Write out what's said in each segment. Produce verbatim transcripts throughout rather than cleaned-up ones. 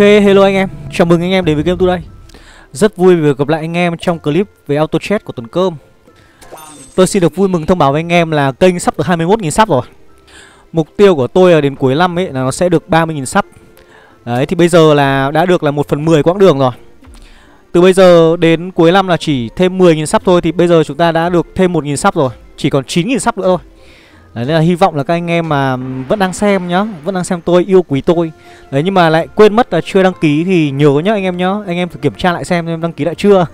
Hello anh em, chào mừng anh em đến với GameToday. Rất vui vì được gặp lại anh em trong clip về auto chat của Tuần Cơm. Tôi xin được vui mừng thông báo với anh em là kênh sắp được hai mươi mốt nghìn sub rồi. Mục tiêu của tôi là đến cuối năm ấy là nó sẽ được ba mươi nghìn sub. Đấy, thì bây giờ là đã được là một phần mười quãng đường rồi. Từ bây giờ đến cuối năm là chỉ thêm mười nghìn sub thôi. Thì bây giờ chúng ta đã được thêm một nghìn sub rồi, chỉ còn chín nghìn sub nữa thôi. Đấy, nên là hy vọng là các anh em mà vẫn đang xem nhá, vẫn đang xem tôi, yêu quý tôi. Đấy, nhưng mà lại quên mất là chưa đăng ký thì nhớ nhá anh em nhá. Anh em phải kiểm tra lại xem em đăng ký lại chưa.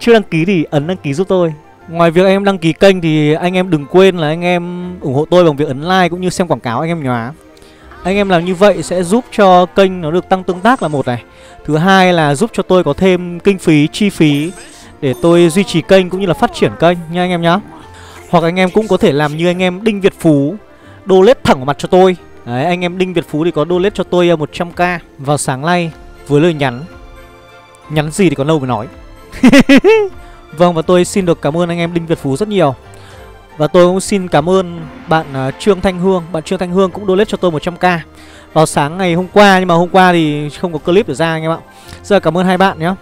Chưa đăng ký thì ấn đăng ký giúp tôi. Ngoài việc anh em đăng ký kênh thì anh em đừng quên là anh em ủng hộ tôi bằng việc ấn like cũng như xem quảng cáo anh em nhá. Anh em làm như vậy sẽ giúp cho kênh nó được tăng tương tác là một này. Thứ hai là giúp cho tôi có thêm kinh phí, chi phí để tôi duy trì kênh cũng như là phát triển kênh nha anh em nhá. Hoặc anh em cũng có thể làm như anh em Đinh Việt Phú, donate thẳng vào mặt cho tôi. Đấy, anh em Đinh Việt Phú thì có donate cho tôi một trăm k vào sáng nay với lời nhắn. Nhắn gì thì còn lâu mới nói. Vâng, và tôi xin được cảm ơn anh em Đinh Việt Phú rất nhiều. Và tôi cũng xin cảm ơn bạn Trương Thanh Hương. Bạn Trương Thanh Hương cũng donate cho tôi một trăm k vào sáng ngày hôm qua. Nhưng mà hôm qua thì không có clip để ra anh em ạ. Giờ cảm ơn hai bạn nhé.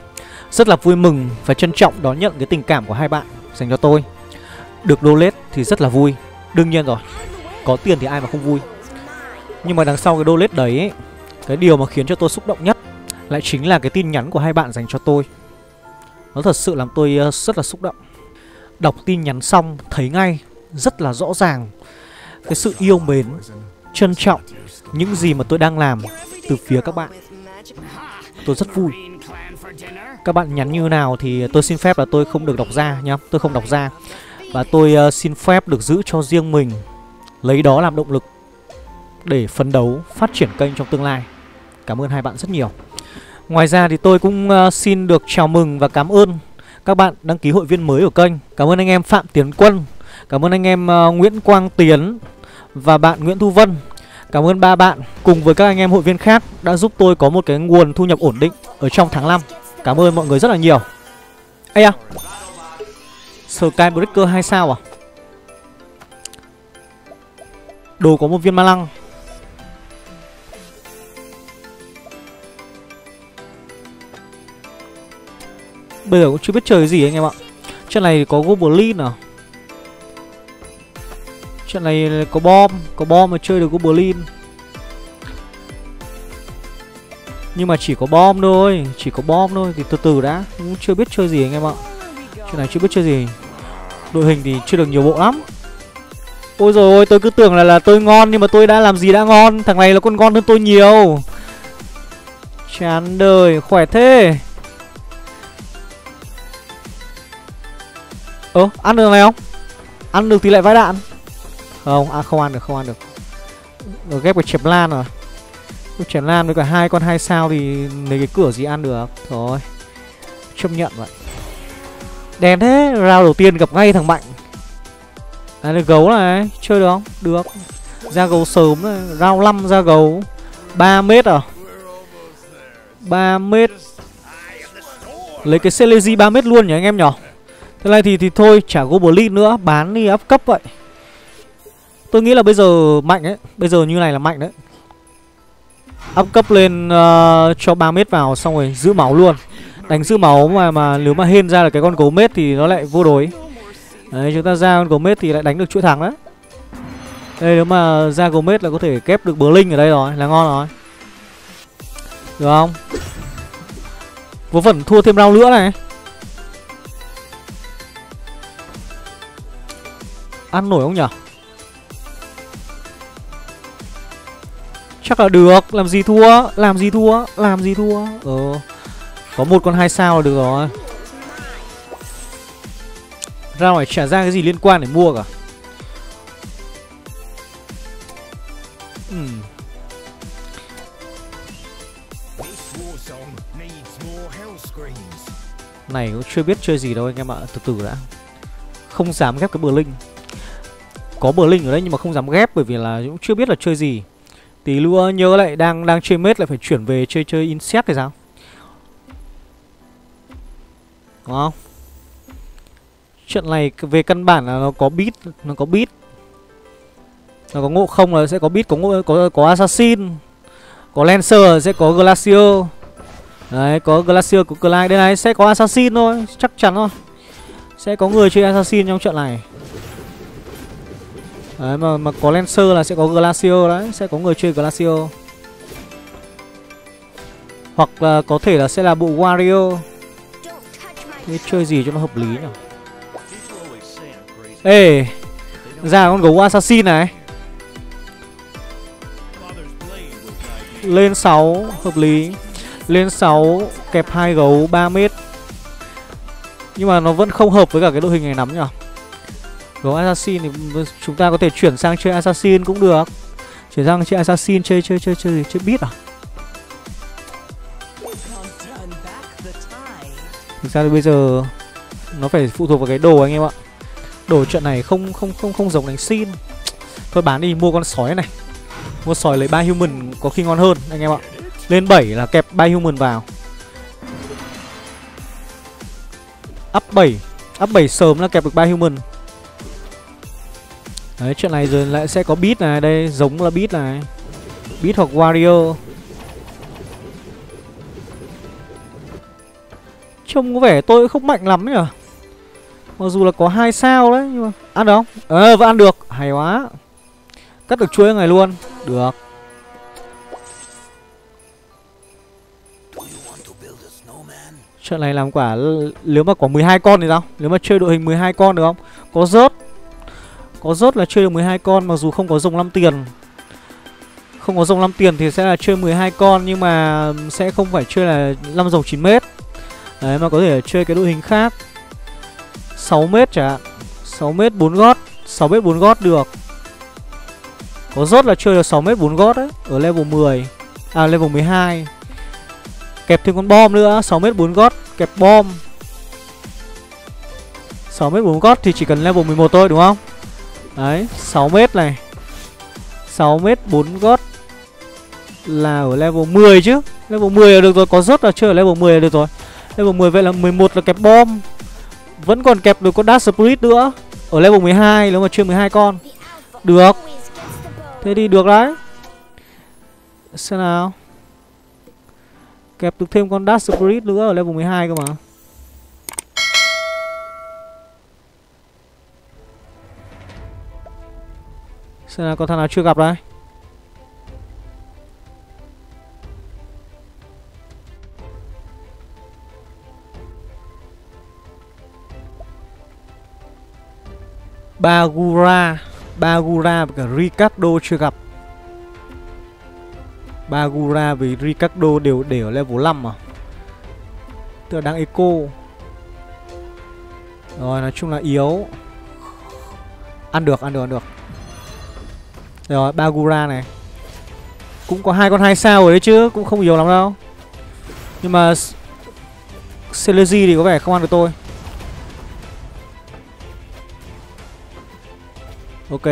Rất là vui mừng và trân trọng đón nhận cái tình cảm của hai bạn dành cho tôi. Được donate thì rất là vui. Đương nhiên rồi, có tiền thì ai mà không vui. Nhưng mà đằng sau cái donate đấy ấy, cái điều mà khiến cho tôi xúc động nhất lại chính là cái tin nhắn của hai bạn dành cho tôi. Nó thật sự làm tôi rất là xúc động. Đọc tin nhắn xong thấy ngay rất là rõ ràng cái sự yêu mến, trân trọng những gì mà tôi đang làm từ phía các bạn. Tôi rất vui. Các bạn nhắn như nào thì tôi xin phép là tôi không được đọc ra nhá. Tôi không đọc ra. Và tôi uh, xin phép được giữ cho riêng mình, lấy đó làm động lực để phấn đấu, phát triển kênh trong tương lai. Cảm ơn hai bạn rất nhiều. Ngoài ra thì tôi cũng uh, xin được chào mừng và cảm ơn các bạn đăng ký hội viên mới của kênh. Cảm ơn anh em Phạm Tiến Quân, cảm ơn anh em uh, Nguyễn Quang Tiến và bạn Nguyễn Thu Vân. Cảm ơn ba bạn cùng với các anh em hội viên khác đã giúp tôi có một cái nguồn thu nhập ổn định ở trong tháng năm. Cảm ơn mọi người rất là nhiều. Ây à, Skybreaker hai sao à? Đồ có một viên ma lăng. Bây giờ cũng chưa biết chơi cái gì anh em ạ. Trận này có Goblin à? Trận này có bom. Có bom mà chơi được Goblin. Nhưng mà chỉ có bom thôi. Chỉ có bom thôi. Thì từ từ đã. Cũng chưa biết chơi gì anh em ạ. Chuyện này chưa biết chơi gì. Đội hình thì chưa được nhiều bộ lắm. Ôi dồi ôi, tôi cứ tưởng là là tôi ngon. Nhưng mà tôi đã làm gì đã ngon. Thằng này là con ngon hơn tôi nhiều. Chán đời, khỏe thế. Ơ, ăn được này không? Ăn được thì lại vãi đạn. Không, à, không ăn được, không ăn được. Rồi ghép cái chẹp lan à. Chẹp lan với cả hai con hai sao thì lấy cái cửa gì ăn được. Thôi, chấp nhận vậy. Đen thế, round đầu tiên gặp ngay thằng mạnh. Đấy là gấu này, chơi được không? Được. Ra gấu sớm, này. Round năm ra gấu ba mét à? ba mét. Lấy cái Celia Z ba mét luôn nhỉ anh em nhỉ? Thế này thì thì thôi, chả Goblin nữa, bán đi áp cấp vậy. Tôi nghĩ là bây giờ mạnh đấy, bây giờ như này là mạnh đấy. Áp cấp lên uh, cho ba mét vào xong rồi giữ máu luôn. Đánh giữ máu mà mà nếu mà hên ra là cái con gấu mết thì nó lại vô đối. Đấy, chúng ta ra con gấu mết thì lại đánh được chuỗi thẳng đấy. Đây nếu mà ra gấu mết là có thể kép được bờ linh ở đây rồi, là ngon rồi. Được không? Vớ vẩn thua thêm round nữa này. Ăn nổi không nhở? Chắc là được, làm gì thua, làm gì thua, làm gì thua. Ờ. Có một con hai sao là được rồi. Ra ngoài trả ra cái gì liên quan để mua cả. uhm. Này cũng chưa biết chơi gì đâu anh em ạ. Từ từ đã. Không dám ghép cái bờ linh. Có bờ linh ở đây nhưng mà không dám ghép. Bởi vì là cũng chưa biết là chơi gì. Tí lúa nhớ lại đang đang chơi mết lại phải chuyển về chơi chơi insect hay sao. Đúng không? Chuyện này về căn bản là nó có beat, nó có beat. Nó có ngộ không là sẽ có beat, có ngộ, có có assassin, Có Lancer sẽ có Glacier. Đấy, có Glacier, có Clyde. Đây này, sẽ có Assassin thôi, chắc chắn thôi. Sẽ có người chơi Assassin trong trận này. Đấy, mà, mà có Lancer là sẽ có Glacier đấy. Sẽ có người chơi Glacier. Hoặc là có thể là sẽ là bộ Wario. Thế chơi gì cho nó hợp lý nhỉ? Ê, ra con gấu Assassin này. Lên sáu, hợp lý. Lên sáu, kẹp hai gấu ba mét. Nhưng mà nó vẫn không hợp với cả cái đội hình này lắm nhỉ. Gấu Assassin thì chúng ta có thể chuyển sang chơi Assassin cũng được. Chuyển sang chơi Assassin, chơi chơi chơi chơi chơi beat à? Thực ra thì bây giờ nó phải phụ thuộc vào cái đồ anh em ạ. Đồ trận này không không không không giống đánh xin. Thôi bán đi, mua con sói này. Mua sói lấy ba human có khi ngon hơn anh em ạ. Lên bảy là kẹp ba human vào. Up bảy, up bảy sớm là kẹp được ba human. Đấy, chuyện này rồi lại sẽ có beat này, đây giống là beat này. Beat hoặc warrior. Trông có vẻ tôi không mạnh lắm nhỉ. Mặc dù là có hai sao đấy nhưng mà ăn được không? Ờ à, vẫn ăn được, hay quá. Cắt được chuối này luôn. Được. Trận này làm quả nếu mà có mười hai con thì sao? Nếu mà chơi đội hình mười hai con được không? Có rớt. Có rớt là chơi được mười hai con, mặc dù không có rồng năm tiền. Không có rồng năm tiền thì sẽ là chơi mười hai con nhưng mà sẽ không phải chơi là năm rồng chín mét. Đấy, mà có thể chơi cái đội hình khác. sáu mét chẳng hạn. sáu mét bốn gót, sáu mét bốn gót được. Có rớt là chơi được sáu mét bốn gót đấy, ở level mười. À level mười hai. Kẹp thêm con bom nữa, sáu mét bốn gót kẹp bom. sáu mét bốn gót thì chỉ cần level mười một thôi đúng không? Đấy, sáu mét này. sáu mét bốn gót là ở level mười chứ. Level mười là được rồi, có rớt là chơi ở level mười là được rồi. Level mười vậy là mười một là kẹp bom. Vẫn còn kẹp được con Dark Spirit nữa. Ở level mười hai nếu mà chơi mười hai con. Được. Thế thì được đấy. Xem nào. Kẹp được thêm con Dark Spirit nữa ở level mười hai cơ mà. Xem nào, có thằng nào chưa gặp đây. Bagura, Bagura và cả Ricardo chưa gặp. Bagura với Ricardo đều để ở level năm à. Tức là đang eco. Rồi, nói chung là yếu. Ăn được, ăn được, ăn được. Rồi, Bagura này. Cũng có hai con hai sao rồi đấy chứ, cũng không yếu lắm đâu. Nhưng mà Celia Z thì có vẻ không ăn được tôi. Ok.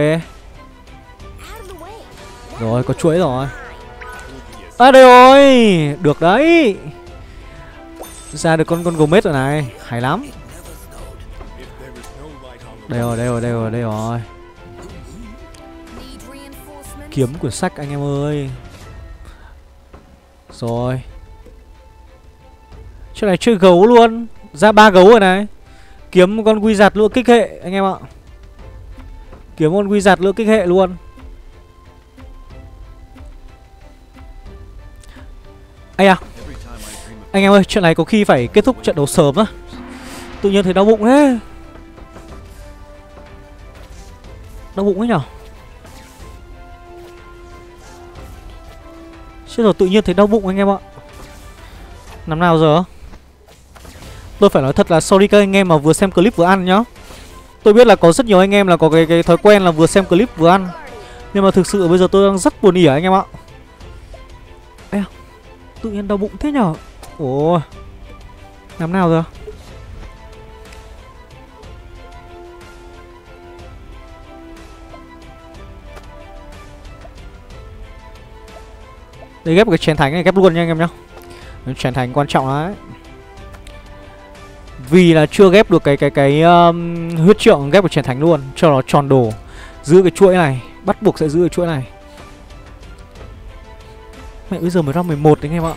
Rồi, có chuỗi rồi. À đây rồi. Được đấy. Ra được con con gấu mết rồi này. Hay lắm. Đây rồi, đây rồi, đây rồi, đây rồi. Kiếm quyển sách anh em ơi. Rồi. Chỗ này chơi gấu luôn. Ra ba gấu rồi này. Kiếm một con quy giặt lụa kích hệ anh em ạ. Kiếm con quy giặt lửa kích hệ luôn. Ây à. Anh em ơi, chuyện này có khi phải kết thúc trận đấu sớm á. Tự nhiên thấy đau bụng thế. Đau bụng ấy nhở. Chứ rồi tự nhiên thấy đau bụng anh em ạ. Năm nào giờ. Tôi phải nói thật là sorry các anh em mà vừa xem clip vừa ăn nhá. Tôi biết là có rất nhiều anh em là có cái, cái thói quen là vừa xem clip vừa ăn. Nhưng mà thực sự bây giờ tôi đang rất buồn ỉa anh em ạ. Ê, tự nhiên đau bụng thế nhở. Ồ, làm nào rồi. Đây ghép cái Triển Thánh này, ghép luôn nha anh em nhá. Triển Thánh quan trọng đấy. Vì là chưa ghép được cái cái cái um, huyết trượng, ghép của Triển Thánh luôn cho nó tròn đồ. Giữ cái chuỗi này, bắt buộc sẽ giữ cái chuỗi này. Mẹ bây giờ mới ra mười một đấy anh em ạ.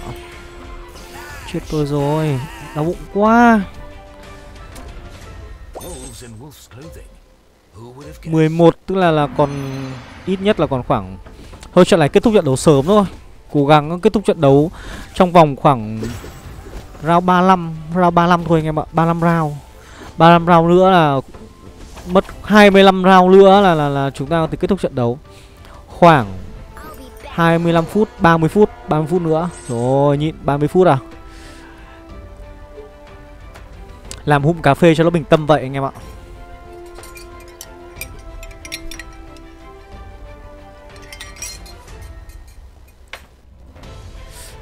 Chết tôi rồi, đau bụng quá. Mười một tức là là còn ít nhất là còn khoảng, thôi trận này kết thúc trận đấu sớm thôi. Cố gắng kết thúc trận đấu trong vòng khoảng round ba mươi lăm, round ba mươi lăm thôi anh em ạ, ba mươi lăm round. ba mươi lăm round nữa là mất hai mươi lăm round nữa là là, là chúng ta có thể kết thúc trận đấu. Khoảng hai mươi lăm phút, ba mươi phút, ba mươi phút nữa. Rồi, nhịn ba mươi phút à. Làm hụm cà phê cho nó bình tâm vậy anh em ạ.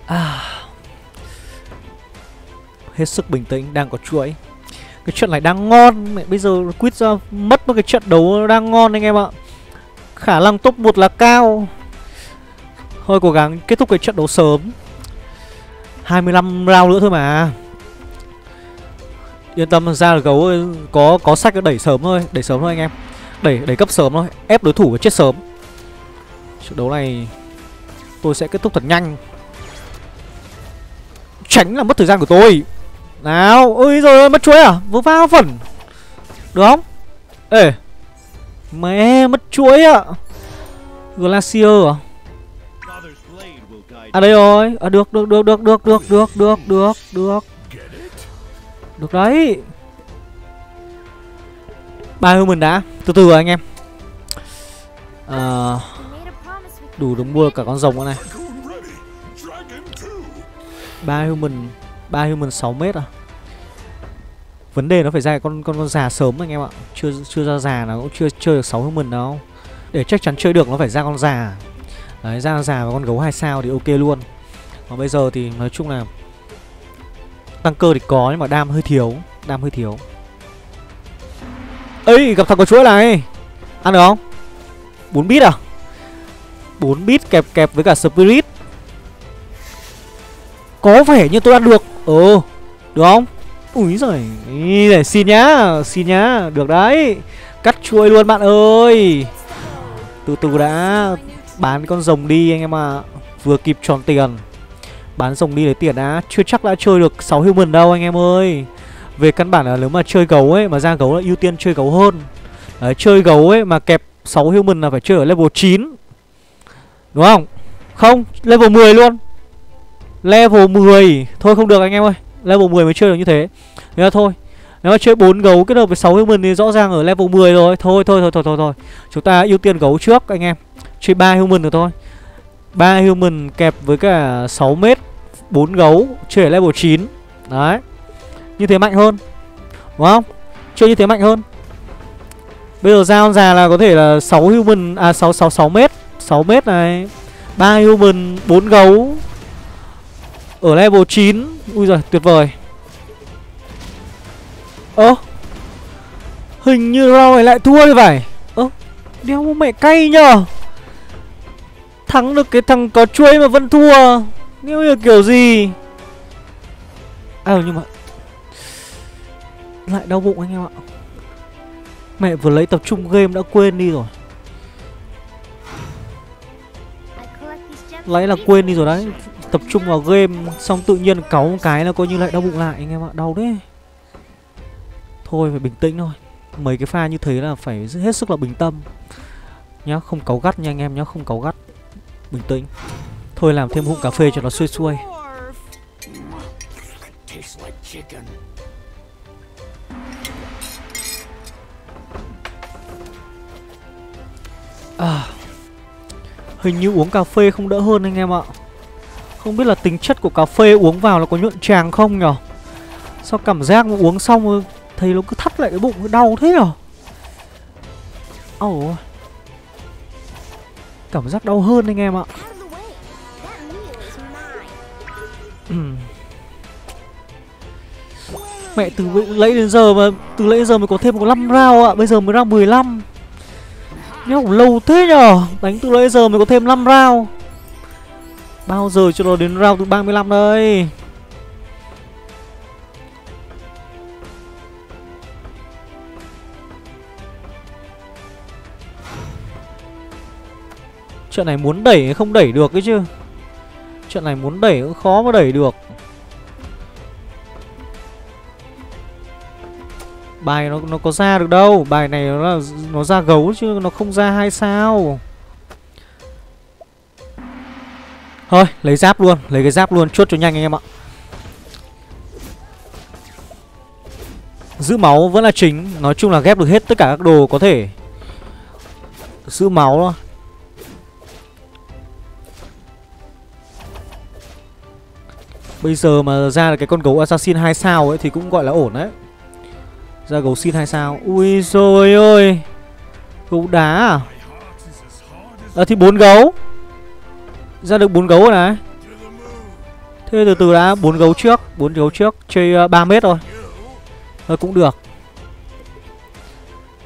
À, hết sức bình tĩnh, đang có chuỗi. Cái trận này đang ngon, mẹ bây giờ quýt ra mất một cái trận đấu đang ngon anh em ạ. Khả năng top một là cao. Thôi cố gắng kết thúc cái trận đấu sớm. hai mươi lăm round nữa thôi mà. Yên tâm, ra gấu có có sách đẩy sớm thôi, đẩy sớm thôi anh em. Đẩy đẩy cấp sớm thôi, ép đối thủ và chết sớm. Trận đấu này tôi sẽ kết thúc thật nhanh. Tránh là mất thời gian của tôi. Nào, ôi giời ơi, mất chuối à? Vừa vào phần. Được không? Ê. Mẹ mất chuối ạ. À. Glacier à? À đây rồi, à, được được được được được được được được được được được đấy. Ba human đã, từ từ rồi anh em. À, đủ đúng mua cả con rồng nữa này. Ba human, ba human sáu mét à. Vấn đề nó phải ra con con con già sớm anh em ạ. Chưa chưa ra già nó cũng chưa chơi được sáu human đâu. Để chắc chắn chơi được nó phải ra con già. Đấy, ra già và con gấu hai sao thì ok luôn. Còn bây giờ thì nói chung là tăng cơ thì có nhưng mà đam hơi thiếu, đam hơi thiếu. Ấy, gặp thằng có chuỗi này. Ăn được không? bốn bit à? bốn bit kẹp kẹp với cả spirit. Có vẻ như tôi ăn được. Ừ, được không? Úi giời, để xin nhá, xin nhá, được đấy. Cắt chuỗi luôn bạn ơi. Từ từ đã. Bán con rồng đi anh em ạ. À. Vừa kịp tròn tiền. Bán rồng đi lấy tiền đã. Chưa chắc đã chơi được sáu human đâu anh em ơi. Về căn bản là nếu mà chơi gấu ấy, mà ra gấu là ưu tiên chơi gấu hơn. Đấy, chơi gấu ấy mà kẹp sáu human là phải chơi ở level chín. Đúng không? Không, level mười luôn. Level mười. Thôi không được anh em ơi. Level mười mới chơi được như thế. Thế là thôi. Nếu mà chơi bốn gấu kết hợp với sáu human thì rõ ràng ở level mười rồi. Thôi thôi thôi thôi thôi thôi. Chúng ta ưu tiên gấu trước anh em. Chơi ba human được thôi. ba human kẹp với cả sáu mét, bốn gấu, chơi ở level chín. Đấy. Như thế mạnh hơn. Đúng không? Chơi như thế mạnh hơn. Bây giờ ra con già là có thể là sáu human, à sáu sáu sáu mét, sáu mét này, ba human, bốn gấu ở level chín. Ui giời, tuyệt vời. Ơ. Hình như round này lại thua thì phải. Ơ, đéo mẹ cay nhờ. Thắng được cái thằng có chuối mà vẫn thua. Nghĩa là kiểu gì? À nhưng mà lại đau bụng anh em ạ. Mẹ vừa lấy tập trung game đã quên đi rồi. Lấy là quên đi rồi đấy. Tập trung vào game xong tự nhiên cáu một cái là coi như lại đau bụng lại anh em ạ. Đau đấy. Thôi phải bình tĩnh thôi. Mấy cái pha như thế là phải hết sức là bình tâm nhá. Không cáu gắt nha anh em nhá. Không cáu gắt, bình tĩnh. Thôi làm thêm hụm cà phê cho nó xuôi xuôi. À, hình như uống cà phê không đỡ hơn anh em ạ. Không biết là tính chất của cà phê uống vào nó có nhuận tràng không nhở. Sao cảm giác mà uống xong thấy nó cứ thắt lại cái bụng, đau thế nhở. Ồ, cảm giác đau hơn anh em ạ. Ừ. Mẹ từ lấy đến giờ mà từ lấy đến giờ mới có thêm có năm round ạ, bây giờ mới ra mười lăm. Nhớ lâu thế nhờ, đánh từ lấy đến giờ mới có thêm năm round. Bao giờ cho nó đến round thứ ba mươi lăm đây. Chuyện này muốn đẩy không đẩy được ấy chứ. chuyện này muốn đẩy cũng khó mà đẩy được. Bài nó nó có ra được đâu. Bài này nó nó ra gấu chứ nó không ra hai sao. Thôi lấy giáp luôn, lấy cái giáp luôn, chốt cho nhanh anh em ạ. Giữ máu vẫn là chính. Nói chung là ghép được hết tất cả các đồ có thể. Giữ máu đó. Bây giờ mà ra được cái con gấu assassin hai sao ấy thì cũng gọi là ổn đấy. Ra gấu xin hai sao. Ui rồi ơi. Gấu đá à? À thì bốn gấu. Ra được bốn gấu rồi này. Thế từ từ đã, bốn gấu trước, bốn gấu trước, chơi ba mét rồi. Rồi cũng được.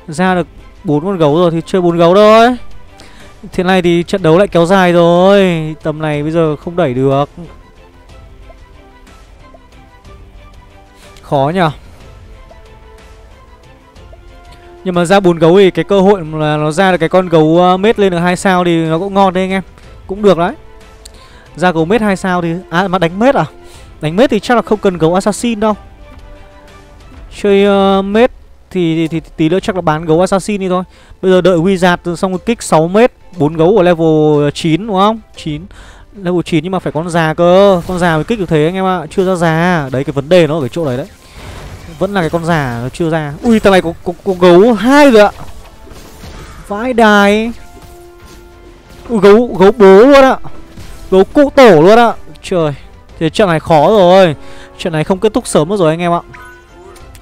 Ra được bốn con gấu rồi thì chơi bốn gấu thôi. Thế này thì trận đấu lại kéo dài rồi. Tầm này bây giờ không đẩy được. Khó nhỉ. Nhưng mà ra bốn gấu thì cái cơ hội là nó ra được cái con gấu mết lên được hai sao thì nó cũng ngon đấy anh em. Cũng được đấy. Ra gấu mết hai sao thì... À mà đánh mết à? Đánh mết thì chắc là không cần gấu assassin đâu. Chơi uh, mết thì, thì, thì tí nữa chắc là bán gấu assassin đi thôi. Bây giờ đợi wizard xong rồi kích sáu mét. bốn gấu ở level chín đúng không? chín. Level chín nhưng mà phải con già cơ. Con già mới kích được thế anh em ạ. Chưa ra già. Đấy cái vấn đề nó ở cái chỗ đấy đấy. Vẫn là cái con già nó chưa ra. Ui thằng này có, có, có gấu hai rồi ạ. Vãi đài. Ui gấu, gấu bố luôn ạ. Gấu cụ tổ luôn ạ. Trời. Thế trận này khó rồi. Trận này không kết thúc sớm nữa rồi anh em ạ.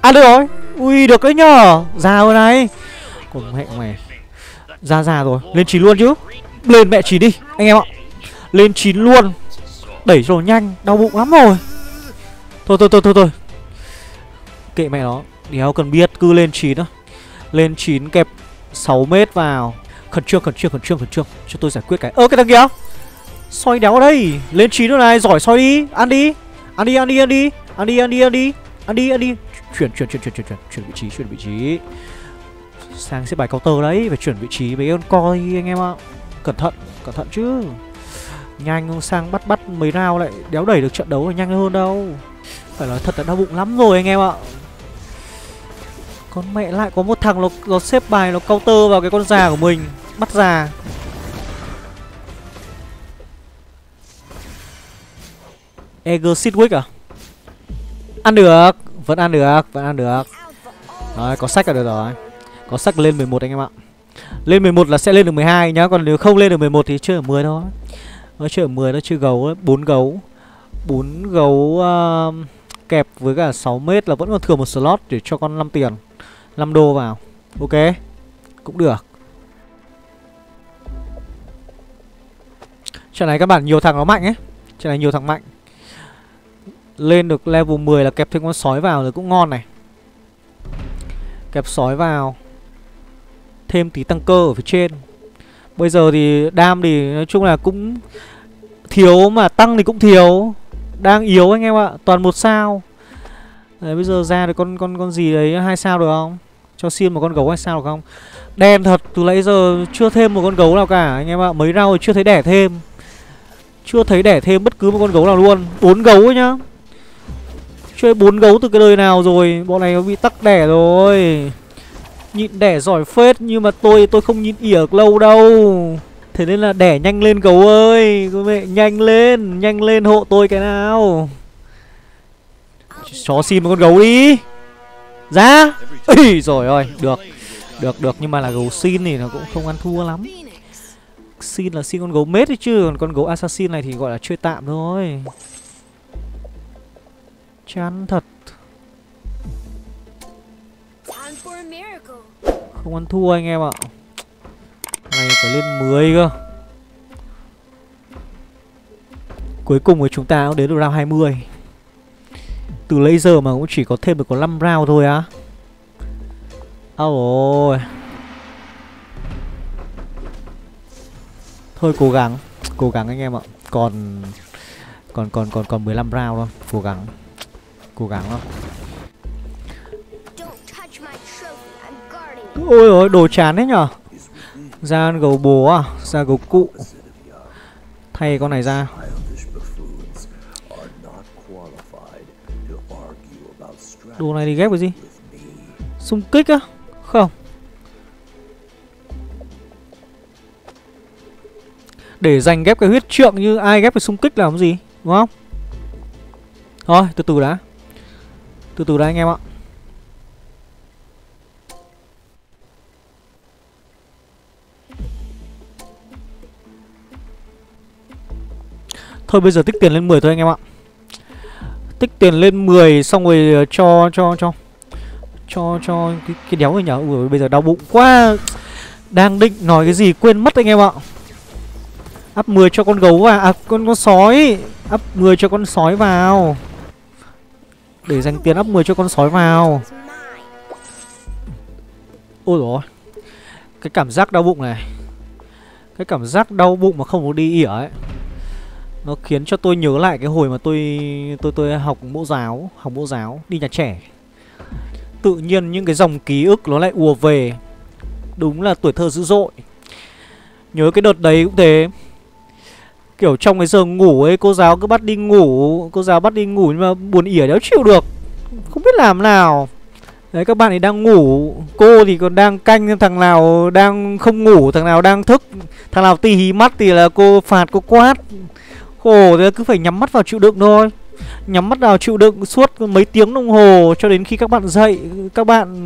À được rồi. Ui được đấy nhờ. Già rồi này. Còn mẹ mày. Già già rồi. Lên chín luôn chứ. Lên mẹ chín đi anh em ạ. Lên chín luôn. Đẩy rồi nhanh. Đau bụng lắm rồi. Thôi thôi thôi thôi thôi. Kệ mẹ nó. Đéo cần biết. Cứ lên chín đó. Lên chín kẹp sáu mét vào. Khẩn trương khẩn trương khẩn trương khẩn trương. Cho tôi giải quyết cái. Ơ cái thằng kia. Xoay đéo đây. Lên chín rồi này. Giỏi xoay đi. Ăn đi. Ăn đi ăn đi ăn đi. Ăn đi ăn đi ăn đi. Ăn đi ăn đi. Chuyển chuyển chuyển chuyển chuyển chuyển. Chuyển vị trí chuyển vị trí. Sang xếp bài counter đấy. Phải chuyển vị trí với con coi anh em ạ. Cẩn thận. Cẩn thận chứ. Nhanh sang bắt bắt mấy round lại. Đéo đẩy được trận đấu là nhanh hơn đâu. Phải nói thật là đau bụng lắm rồi anh em ạ. Con mẹ lại có một thằng nó, nó xếp bài nó counter vào cái con già của mình. Bắt già. Egersis à? Ăn được. Vẫn ăn được. Vẫn ăn được. Đấy có sách là được rồi. Có sách lên mười một anh em ạ. Lên mười một là sẽ lên được mười hai nhá. Còn nếu không lên được mười một thì chơi ở mười thôi. Nó chơi ở mười nó chơi gấu ấy. bốn gấu. bốn gấu uh, kẹp với cả sáu mét là vẫn còn thừa một slot để cho con năm tiền. năm đô vào. Ok. Cũng được. Trận này các bạn nhiều thằng nó mạnh ấy. Trận này nhiều thằng mạnh. Lên được level mười là kẹp thêm con sói vào rồi cũng ngon này. Kẹp sói vào. Thêm tí tăng cơ ở phía trên. Bây giờ thì đam thì nói chung là cũng thiếu mà tăng thì cũng thiếu. Đang yếu anh em ạ, toàn một sao. Đấy, bây giờ ra được con con con gì đấy hai sao được không? Cho xin một con gấu hai sao được không? Đen thật, từ nãy giờ chưa thêm một con gấu nào cả anh em ạ, mấy round rồi chưa thấy đẻ thêm. Chưa thấy đẻ thêm bất cứ một con gấu nào luôn. Bốn gấu ấy nhá. Chơi bốn gấu từ cái đời nào rồi, bọn này nó bị tắc đẻ rồi. Nhịn đẻ giỏi phết nhưng mà tôi tôi không nhịn ỉa lâu đâu. Thế nên là đẻ nhanh lên gấu ơi. Cô mẹ nhanh lên. Nhanh lên hộ tôi cái nào. Chó xin một con gấu đi. Ra. Úi dồi ôi. Được. Được được. Nhưng mà là gấu xin thì nó cũng không ăn thua lắm. Xin là xin con gấu mết đấy chứ. Còn con gấu assassin này thì gọi là chơi tạm thôi. Chán thật. Không ăn thua anh em ạ. Này phải lên mười cơ. Cuối cùng thì chúng ta cũng đến được round hai mươi. Từ lấy giờ mà cũng chỉ có thêm được có năm round thôi á. À rồi. Thôi cố gắng. Cố gắng anh em ạ. Còn Còn còn còn còn mười lăm round thôi. Cố gắng. Cố gắng thôi. Ôi ôi đồ chán đấy nhở. Ra gấu bố à? Ra gấu cụ. Thay con này ra. Đồ này thì ghép cái gì? Xung kích á? Không. Để dành ghép cái huyết trượng như ai ghép cái xung kích làm gì, đúng không? Thôi, từ từ đã. Từ từ đã anh em ạ. Thôi bây giờ tích tiền lên mười thôi anh em ạ. Tích tiền lên mười xong rồi cho cho cho cho cho cái, cái đéo người nhà. Ui, bây giờ đau bụng quá. Đang định nói cái gì quên mất anh em ạ. Up mười cho con gấu vào, à con con sói. Up mười cho con sói vào. Để dành tiền up mười cho con sói vào. Ôi dồi ôi. Cái cảm giác đau bụng này. Cái cảm giác đau bụng mà không có đi ỉa ấy. Nó khiến cho tôi nhớ lại cái hồi mà tôi tôi tôi học mẫu giáo, học mẫu giáo, đi nhà trẻ. Tự nhiên những cái dòng ký ức nó lại ùa về. Đúng là tuổi thơ dữ dội. Nhớ cái đợt đấy cũng thế. Kiểu trong cái giờ ngủ ấy, cô giáo cứ bắt đi ngủ, cô giáo bắt đi ngủ nhưng mà buồn ỉa đéo chịu được. Không biết làm nào. Đấy các bạn ấy đang ngủ, cô thì còn đang canh thằng nào đang không ngủ, thằng nào đang thức, thằng nào tí hí mắt thì là cô phạt, cô quát. Khổ thế, cứ phải nhắm mắt vào chịu đựng thôi. Nhắm mắt vào chịu đựng suốt mấy tiếng đồng hồ cho đến khi các bạn dậy. Các bạn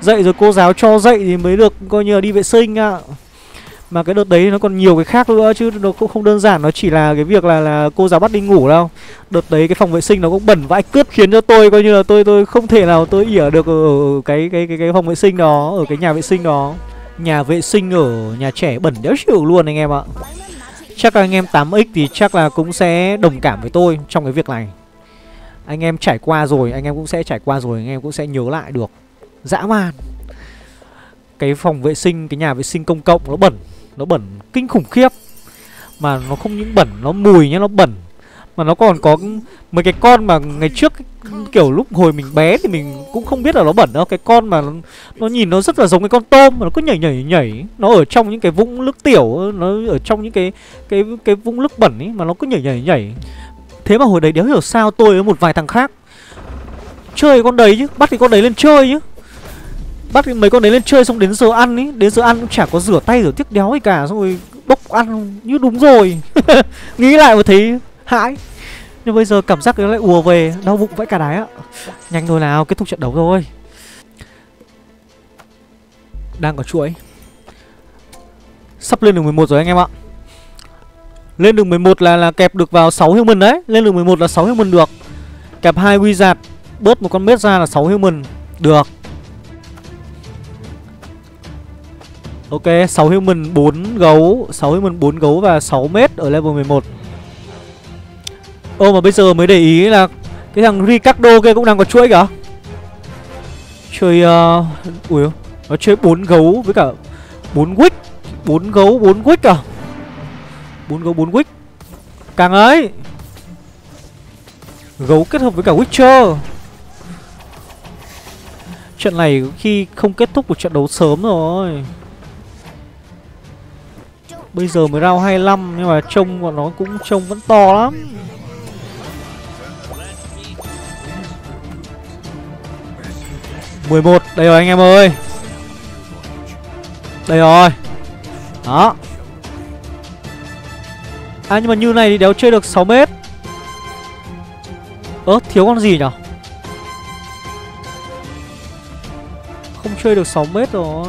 dậy rồi cô giáo cho dậy thì mới được coi như là đi vệ sinh ạ. À. Mà cái đợt đấy nó còn nhiều cái khác nữa chứ nó cũng không đơn giản. Nó chỉ là cái việc là là cô giáo bắt đi ngủ đâu. Đợt đấy cái phòng vệ sinh nó cũng bẩn vãi cướp, khiến cho tôi coi như là tôi tôi không thể nào tôi ỉa được ở cái cái cái, cái phòng vệ sinh đó, ở cái nhà vệ sinh đó. Nhà vệ sinh ở nhà trẻ bẩn đéo chịu luôn anh em ạ. Chắc là anh em tám x thì chắc là cũng sẽ đồng cảm với tôi trong cái việc này. Anh em trải qua rồi, anh em cũng sẽ trải qua rồi, anh em cũng sẽ nhớ lại được. Dã man. Cái phòng vệ sinh, cái nhà vệ sinh công cộng nó bẩn. Nó bẩn kinh khủng khiếp. Mà nó không những bẩn, nó mùi nhá, nó bẩn. Mà nó còn có mấy cái con mà ngày trước kiểu lúc hồi mình bé thì mình cũng không biết là nó bẩn đâu. Cái con mà nó, nó nhìn nó rất là giống cái con tôm mà nó cứ nhảy nhảy nhảy. Nó ở trong những cái vũng nước tiểu, nó ở trong những cái cái cái vũng nước bẩn ấy mà nó cứ nhảy nhảy nhảy. Thế mà hồi đấy đéo hiểu sao tôi với một vài thằng khác chơi con đấy chứ, bắt cái con đấy lên chơi chứ. Bắt mấy con đấy lên chơi xong đến giờ ăn ấy, đến giờ ăn cũng chả có rửa tay rửa tiếc đéo gì cả, xong rồi bốc ăn như đúng rồi. Nghĩ lại mà thấy hãi. Nhưng bây giờ cảm giác nó lại ùa về, đau bụng vãi cả đái ạ. Nhanh thôi nào, kết thúc trận đấu thôi. Đang có chuỗi. Sắp lên đường mười một rồi anh em ạ. Lên đường mười một là là kẹp được vào sáu human đấy. Lên đường mười một là sáu human được. Kẹp hai wizard, bớt một con mết ra là sáu human. Được. Ok, sáu human bốn gấu, sáu human bốn gấu và sáu mét ở level mười một. Ô mà bây giờ mới để ý là cái thằng Ricardo kia cũng đang có chuỗi kìa. Chơi uh, ui, nó chơi bốn gấu với cả bốn wick, bốn gấu bốn wick à. bốn gấu bốn wick. Càng ấy. Gấu kết hợp với cả Witcher. Trận này khi không kết thúc một trận đấu sớm rồi. Bây giờ mới round hai mươi lăm nhưng mà trông của nó cũng trông vẫn to lắm. mười một, đây rồi anh em ơi. Đây rồi. Đó. À nhưng mà như này thì đéo chơi được sáu mét. Ơ thiếu con gì nhở? Không chơi được sáu mét rồi.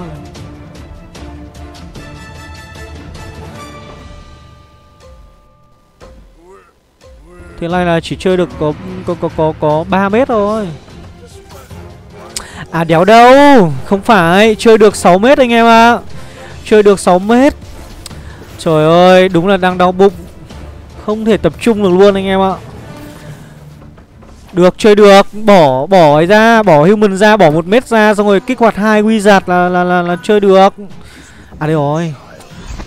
Thế này là chỉ chơi được có có có có, có ba mét thôi. À đéo đâu. Không phải, chơi được sáu mét anh em ạ. À. Chơi được sáu mét. Trời ơi, đúng là đang đau bụng. Không thể tập trung được luôn anh em ạ. À. Được, chơi được, bỏ bỏ ấy ra, bỏ human ra, bỏ một mét ra xong rồi kích hoạt hai wizard là là là, là chơi được. À đây rồi.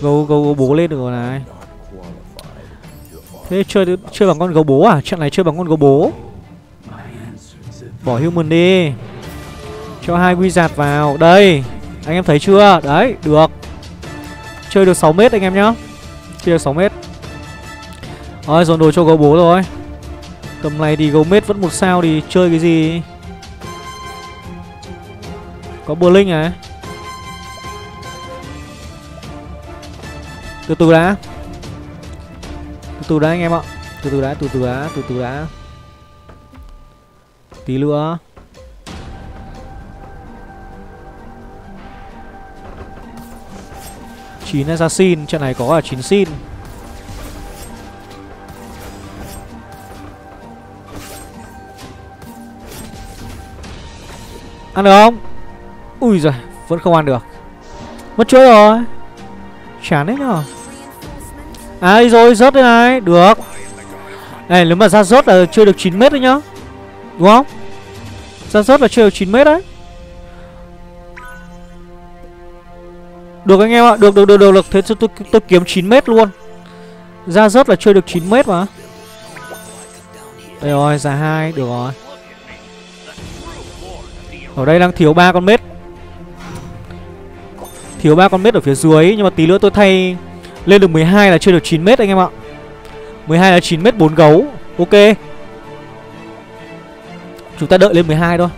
Gấu gấu bố lên được rồi này. Thế chơi chơi bằng con gấu bố à? Trận này chơi bằng con gấu bố. Bỏ human đi. Cho hai wizard vào. Đây, anh em thấy chưa? Đấy, được. Chơi được sáu mét anh em nhá. Chơi được sáu mét. Rồi, dồn đồ cho gấu bố rồi. Tầm này thì gấu mét vẫn một sao thì chơi cái gì? Có bùa linh này. Từ từ đã. Từ từ đã anh em ạ. Từ từ đã, từ từ đã, từ từ đã. Tí nữa. chín assassin, trận này có cả chín xin. Ăn được không? Ui giời, vẫn không ăn được. Mất chuỗi rồi. Chán hết nhở. À đi rồi, rớt đây này. Được. Này nếu mà ra rớt là chơi được chín mét đấy nhá. Đúng không? Ra rớt là chơi được chín mét đấy. Được anh em ạ, được, được, được, được, được. Thế tôi, tôi, tôi kiếm chín mét luôn. Ra rớt là chơi được chín mét mà. Đây rồi, ra hai, được rồi. Ở đây đang thiếu ba con mét. Thiếu ba con mét ở phía dưới. Nhưng mà tí nữa tôi thay lên được mười hai là chơi được chín mét anh em ạ. Mười hai là chín mét bốn gấu. Ok, chúng ta đợi lên mười hai thôi.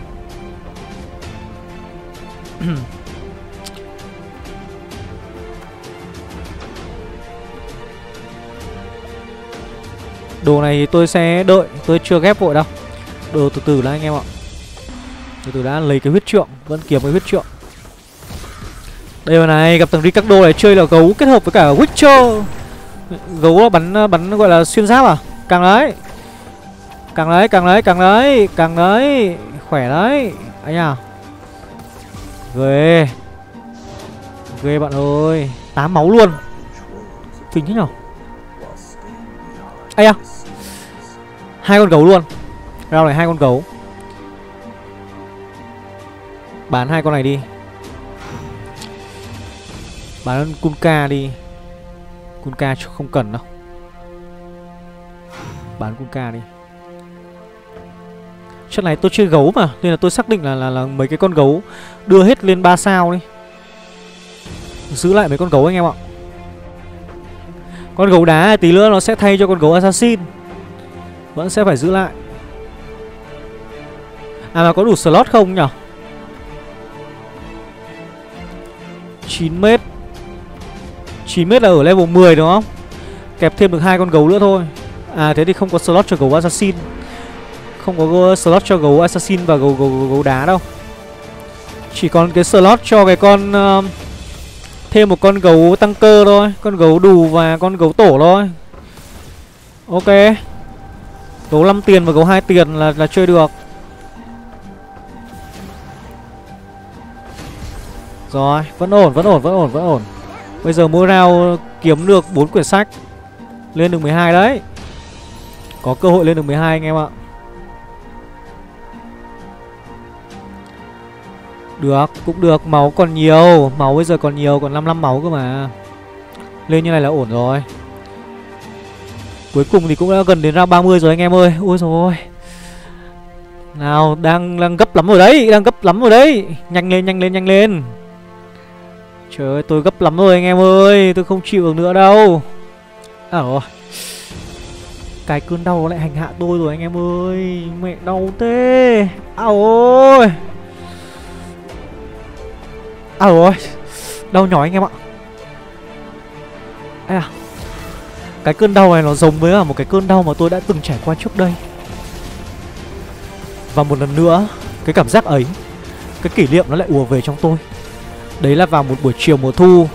Đồ này thì tôi sẽ đợi. Tôi chưa ghép vội đâu. Đồ từ từ là anh em ạ. Từ từ đã, lấy cái huyết trượng. Vẫn kiếm cái huyết trượng. Đây rồi này, gặp thằng Ricardo này chơi là gấu kết hợp với cả Witcher. Gấu là bắn, bắn gọi là xuyên giáp à. Càng đấy. Càng đấy, càng đấy, càng đấy. Càng đấy, khỏe đấy. Anh à. Ghê. Ghê bạn ơi. Tám máu luôn. Kinh thế nhở. Ây à. Hai con gấu luôn. Rao này hai con gấu. Bán hai con này đi. Bán Kunka đi. Kunka không cần đâu. Bán Kunka đi. Chất này tôi chơi gấu mà, nên là tôi xác định là, là, là mấy cái con gấu đưa hết lên ba sao đi. Giữ lại mấy con gấu anh em ạ. Con gấu đá tí nữa nó sẽ thay cho con gấu assassin. Vẫn sẽ phải giữ lại. À mà có đủ slot không nhỉ? chín mét. chín mét là ở level mười đúng không? Kẹp thêm được hai con gấu nữa thôi. À thế thì không có slot cho gấu assassin. Không có slot cho gấu assassin và gấu, gấu, gấu, gấu đá đâu. Chỉ còn cái slot cho cái con uh, thêm một con gấu tăng cơ thôi. Con gấu đù và con gấu tổ thôi. Ok. Gấu năm tiền và gấu hai tiền là, là chơi được. Rồi, vẫn ổn, vẫn ổn, vẫn ổn, vẫn ổn. Bây giờ mỗi round kiếm được bốn quyển sách. Lên được mười hai đấy. Có cơ hội lên được mười hai anh em ạ. Được, cũng được, máu còn nhiều. Máu bây giờ còn nhiều, còn năm mươi lăm máu cơ mà. Lên như này là ổn rồi. Cuối cùng thì cũng đã gần đến round ba mươi rồi anh em ơi. Ôi dồi ôi. Nào, đang, đang gấp lắm rồi đấy. Đang gấp lắm rồi đấy. Nhanh lên, nhanh lên, nhanh lên. Trời ơi, tôi gấp lắm rồi anh em ơi. Tôi không chịu được nữa đâu. À rồi. Cái cơn đau nó lại hành hạ tôi rồi anh em ơi. Mẹ đau thế. À ôi. À rồi. Đau nhói anh em ạ. À. Cái cơn đau này nó giống với là một cái cơn đau mà tôi đã từng trải qua trước đây. Và một lần nữa, cái cảm giác ấy, cái kỷ niệm nó lại ùa về trong tôi. Đấy là vào một buổi chiều mùa thu,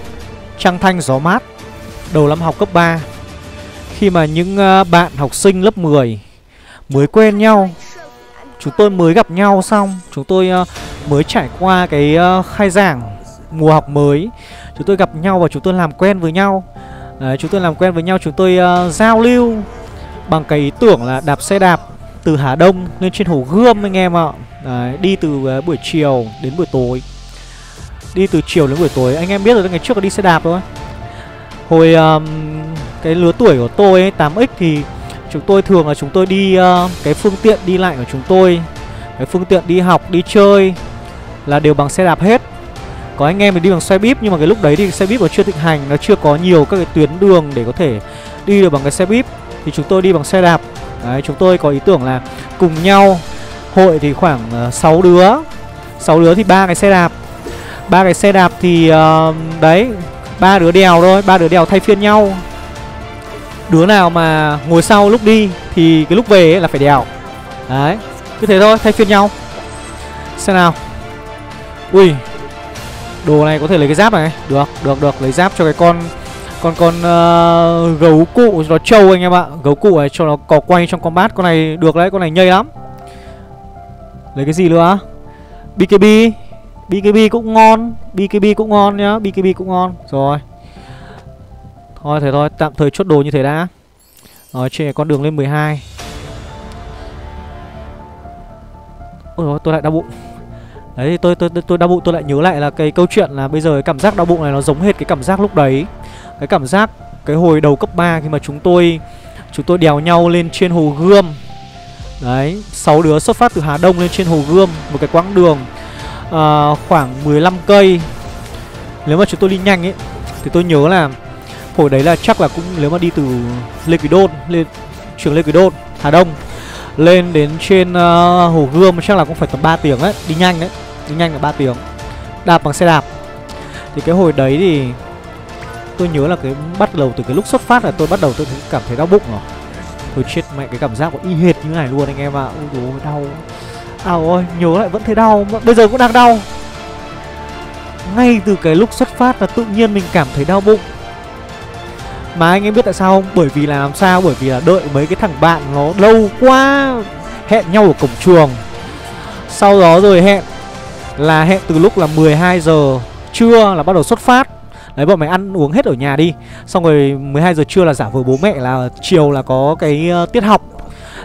trăng thanh gió mát, đầu năm học cấp ba. Khi mà những bạn học sinh lớp mười mới quen nhau, chúng tôi mới gặp nhau xong, chúng tôi mới trải qua cái khai giảng mùa học mới. Chúng tôi gặp nhau và chúng tôi làm quen với nhau. Đấy, chúng tôi làm quen với nhau, chúng tôi uh, giao lưu bằng cái ý tưởng là đạp xe đạp từ Hà Đông lên trên Hồ Gươm anh em ạ. Đấy, đi từ uh, buổi chiều đến buổi tối. Đi từ chiều đến buổi tối. Anh em biết rồi, ngày trước là đi xe đạp thôi. Hồi um, cái lứa tuổi của tôi ấy, tám ích thì chúng tôi thường là chúng tôi đi uh, cái phương tiện đi lại của chúng tôi, cái phương tiện đi học, đi chơi là đều bằng xe đạp hết. Có anh em thì đi bằng xe bíp, nhưng mà cái lúc đấy thì xe bíp nó chưa thịnh hành, nó chưa có nhiều các cái tuyến đường để có thể đi được bằng cái xe bíp. Thì chúng tôi đi bằng xe đạp. Đấy, chúng tôi có ý tưởng là cùng nhau. Hội thì khoảng uh, sáu đứa. sáu đứa thì ba cái xe đạp. ba cái xe đạp thì uh, đấy, ba đứa đèo thôi, ba đứa đèo thay phiên nhau. Đứa nào mà ngồi sau lúc đi thì cái lúc về ấy là phải đèo. Đấy, cứ thế thôi, thay phiên nhau. Xem nào. Ui, đồ này có thể lấy cái giáp này. Được, được, được, lấy giáp cho cái con Con con uh, gấu cụ nó trâu anh em ạ. Gấu cụ này cho nó cò quay trong combat. Con này được đấy, con này nhây lắm. Lấy cái gì nữa? bê ca bê. bê ca bê cũng ngon. bê ca bê cũng ngon nhá. bê ca bê cũng ngon. Rồi. Thôi thế thôi, tạm thời chốt đồ như thế đã. Rồi, trên con đường lên mười hai. Ôi dồi, tôi lại đau bụng. Đấy thì tôi, tôi, tôi, tôi đau bụng, tôi lại nhớ lại là cái câu chuyện là bây giờ cái cảm giác đau bụng này nó giống hệt cái cảm giác lúc đấy. Cái cảm giác cái hồi đầu cấp ba khi mà chúng tôi Chúng tôi đèo nhau lên trên Hồ Gươm. Đấy, sáu đứa xuất phát từ Hà Đông lên trên Hồ Gươm. Một cái quãng đường à, khoảng mười lăm cây. Nếu mà chúng tôi đi nhanh ấy thì tôi nhớ là hồi đấy là chắc là cũng nếu mà đi từ Lê Quý Đôn, lên trường Lê Quý Đôn, Hà Đông lên đến trên uh, Hồ Gươm chắc là cũng phải tầm ba tiếng đấy, đi nhanh đấy, đi nhanh là ba tiếng. Đạp bằng xe đạp. Thì cái hồi đấy thì tôi nhớ là cái bắt đầu từ cái lúc xuất phát là tôi bắt đầu tôi cảm thấy đau bụng rồi. Thôi chết mẹ, cái cảm giác của y hệt như này luôn anh em ạ. À. Ôi dồi, đau. À ôi, nhớ lại vẫn thấy đau, bây giờ cũng đang đau. Ngay từ cái lúc xuất phát là tự nhiên mình cảm thấy đau bụng. Mà anh em biết tại sao không? Bởi vì là làm sao? Bởi vì là đợi mấy cái thằng bạn nó lâu quá, hẹn nhau ở cổng trường. Sau đó rồi hẹn là hẹn từ lúc là mười hai giờ trưa là bắt đầu xuất phát. Đấy, bọn mày ăn uống hết ở nhà đi. Xong rồi mười hai giờ trưa là giả vờ bố mẹ là chiều là có cái tiết học,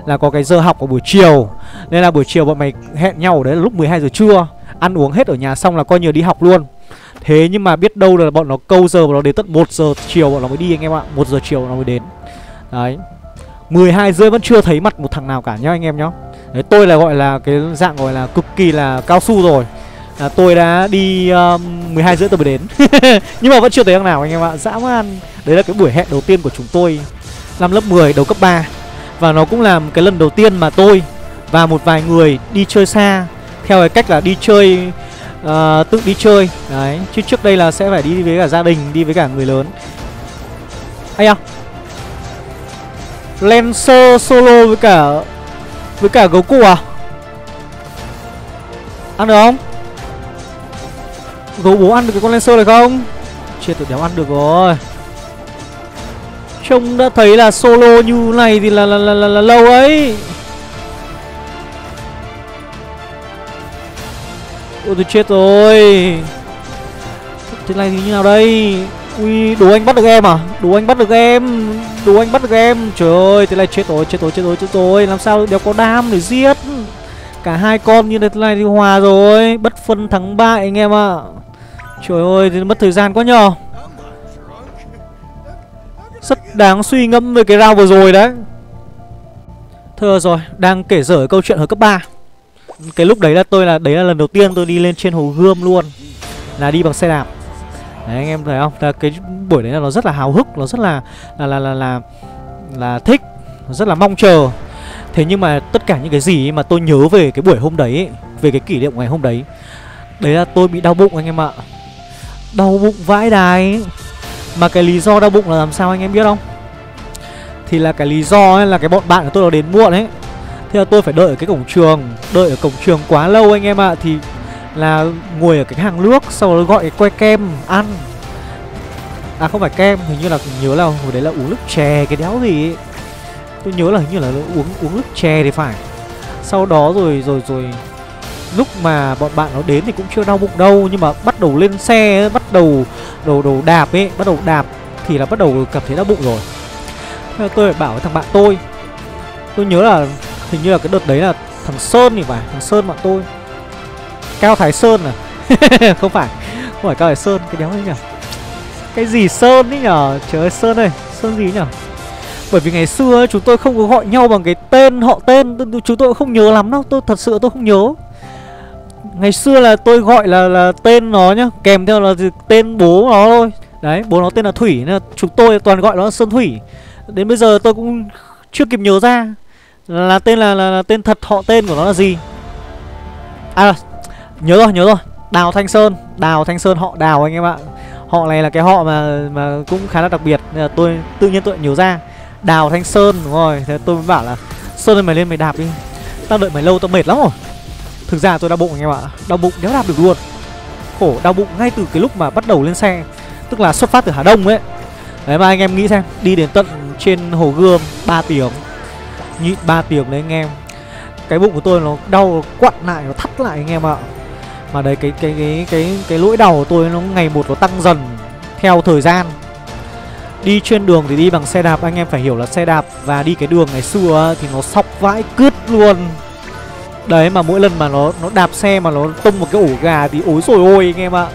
là có cái giờ học vào buổi chiều. Nên là buổi chiều bọn mày hẹn nhau ở đấy là lúc mười hai giờ trưa. Ăn uống hết ở nhà xong là coi như đi học luôn. Thế nhưng mà biết đâu là bọn nó câu giờ bọn nó đến tận một giờ chiều bọn nó mới đi anh em ạ. Một giờ chiều bọn nó mới đến. Đấy, mười hai rưỡi vẫn chưa thấy mặt một thằng nào cả nhá anh em nhá. Đấy, tôi là gọi là cái dạng gọi là cực kỳ là cao su rồi. À, tôi đã đi um, mười hai rưỡi tôi mới đến. Nhưng mà vẫn chưa thấy thằng nào anh em ạ. Dã man. Đấy là cái buổi hẹn đầu tiên của chúng tôi năm lớp mười đầu cấp ba. Và nó cũng là cái lần đầu tiên mà tôi và một vài người đi chơi xa theo cái cách là đi chơi Uh, tự đi chơi. Đấy, chứ trước đây là sẽ phải đi với cả gia đình, đi với cả người lớn. Ây à, Lancer solo với cả Với cả gấu cụ à? Ăn được không? Gấu bố ăn được cái con Lancer này không? Chết, tụi đéo ăn được rồi. Trông đã thấy là solo như này thì là là, là, là, là lâu ấy. Ôi tôi chết rồi. Thế này thì như nào đây? Ui, đố anh bắt được em à? Đố anh bắt được em. Đố anh bắt được em. Trời ơi, thế này chết rồi, chết rồi, chết rồi, chết rồi. Làm sao đéo có đam để giết. Cả hai con như thế này thì hòa rồi. Bất phân thắng bại anh em ạ. À. Trời ơi, thì mất thời gian quá nhờ. Rất đáng suy ngẫm về cái round vừa rồi đấy. Thưa rồi, đang kể dở câu chuyện hồi cấp ba. Cái lúc đấy là tôi là đấy là lần đầu tiên tôi đi lên trên Hồ Gươm luôn, là đi bằng xe đạp. Đấy anh em thấy không? Là cái buổi đấy là nó rất là háo hức, nó rất là là là là là, là thích, nó rất là mong chờ. Thế nhưng mà tất cả những cái gì mà tôi nhớ về cái buổi hôm đấy, về cái kỷ niệm ngày hôm đấy, đấy là tôi bị đau bụng anh em ạ. Đau bụng vãi đái. Mà cái lý do đau bụng là làm sao anh em biết không? Thì là cái lý do ấy, là cái bọn bạn của tôi nó đến muộn ấy. Thế là tôi phải đợi ở cái cổng trường. Đợi ở cổng trường quá lâu anh em ạ. à, Thì là ngồi ở cái hàng nước. Sau đó gọi cái que kem ăn. À không phải kem, hình như là nhớ là hồi đấy là uống nước chè cái đéo gì ấy. Tôi nhớ là hình như là uống uống nước chè thì phải. Sau đó rồi rồi rồi lúc mà bọn bạn nó đến thì cũng chưa đau bụng đâu. Nhưng mà bắt đầu lên xe, bắt đầu đầu đầu đạp ấy, bắt đầu đạp thì là bắt đầu cảm thấy đau bụng rồi. Thế là tôi phải bảo thằng bạn tôi. Tôi nhớ là hình như là cái đợt đấy là thằng Sơn thì phải, thằng Sơn bọn tôi. Cao Thái Sơn à? Không phải, không phải Cao Thái Sơn, cái đéo ấy nhở? Cái gì Sơn ấy nhở? Trời ơi Sơn ơi, Sơn gì nhở? Bởi vì ngày xưa ấy, chúng tôi không có gọi nhau bằng cái tên, họ tên, chúng tôi không nhớ lắm đâu, tôi thật sự tôi không nhớ. Ngày xưa là tôi gọi là, là tên nó nhá, kèm theo là tên bố nó thôi. Đấy, bố nó tên là Thủy, nên là chúng tôi toàn gọi nó là Sơn Thủy. Đến bây giờ tôi cũng chưa kịp nhớ ra là tên là, là, là tên thật, họ tên của nó là gì. À nhớ rồi, nhớ rồi Đào Thanh Sơn, Đào Thanh Sơn họ Đào anh em ạ. Họ này là cái họ mà mà cũng khá là đặc biệt, là tôi tự nhiên tôi nhớ ra Đào Thanh Sơn, đúng rồi. Thế tôi mới bảo là Sơn ơi mày lên mày đạp đi, tao đợi mày lâu tao mệt lắm rồi. Thực ra tôi đau bụng anh em ạ, đau bụng đéo đạp được luôn. Khổ, đau bụng ngay từ cái lúc mà bắt đầu lên xe, tức là xuất phát từ Hà Đông ấy. Đấy mà anh em nghĩ xem, đi đến tận trên Hồ Gươm ba tiếng, nhịn ba tiếng đấy anh em. Cái bụng của tôi nó đau quặn lại, nó thắt lại anh em ạ. Mà đấy cái cái cái cái cái lỗi đau của tôi nó ngày một nó tăng dần theo thời gian. Đi trên đường thì đi bằng xe đạp, anh em phải hiểu là xe đạp và đi cái đường ngày xưa thì nó sóc vãi cứt luôn. Đấy mà mỗi lần mà nó nó đạp xe mà nó tông một cái ổ gà thì ối rồi ôi anh em ạ.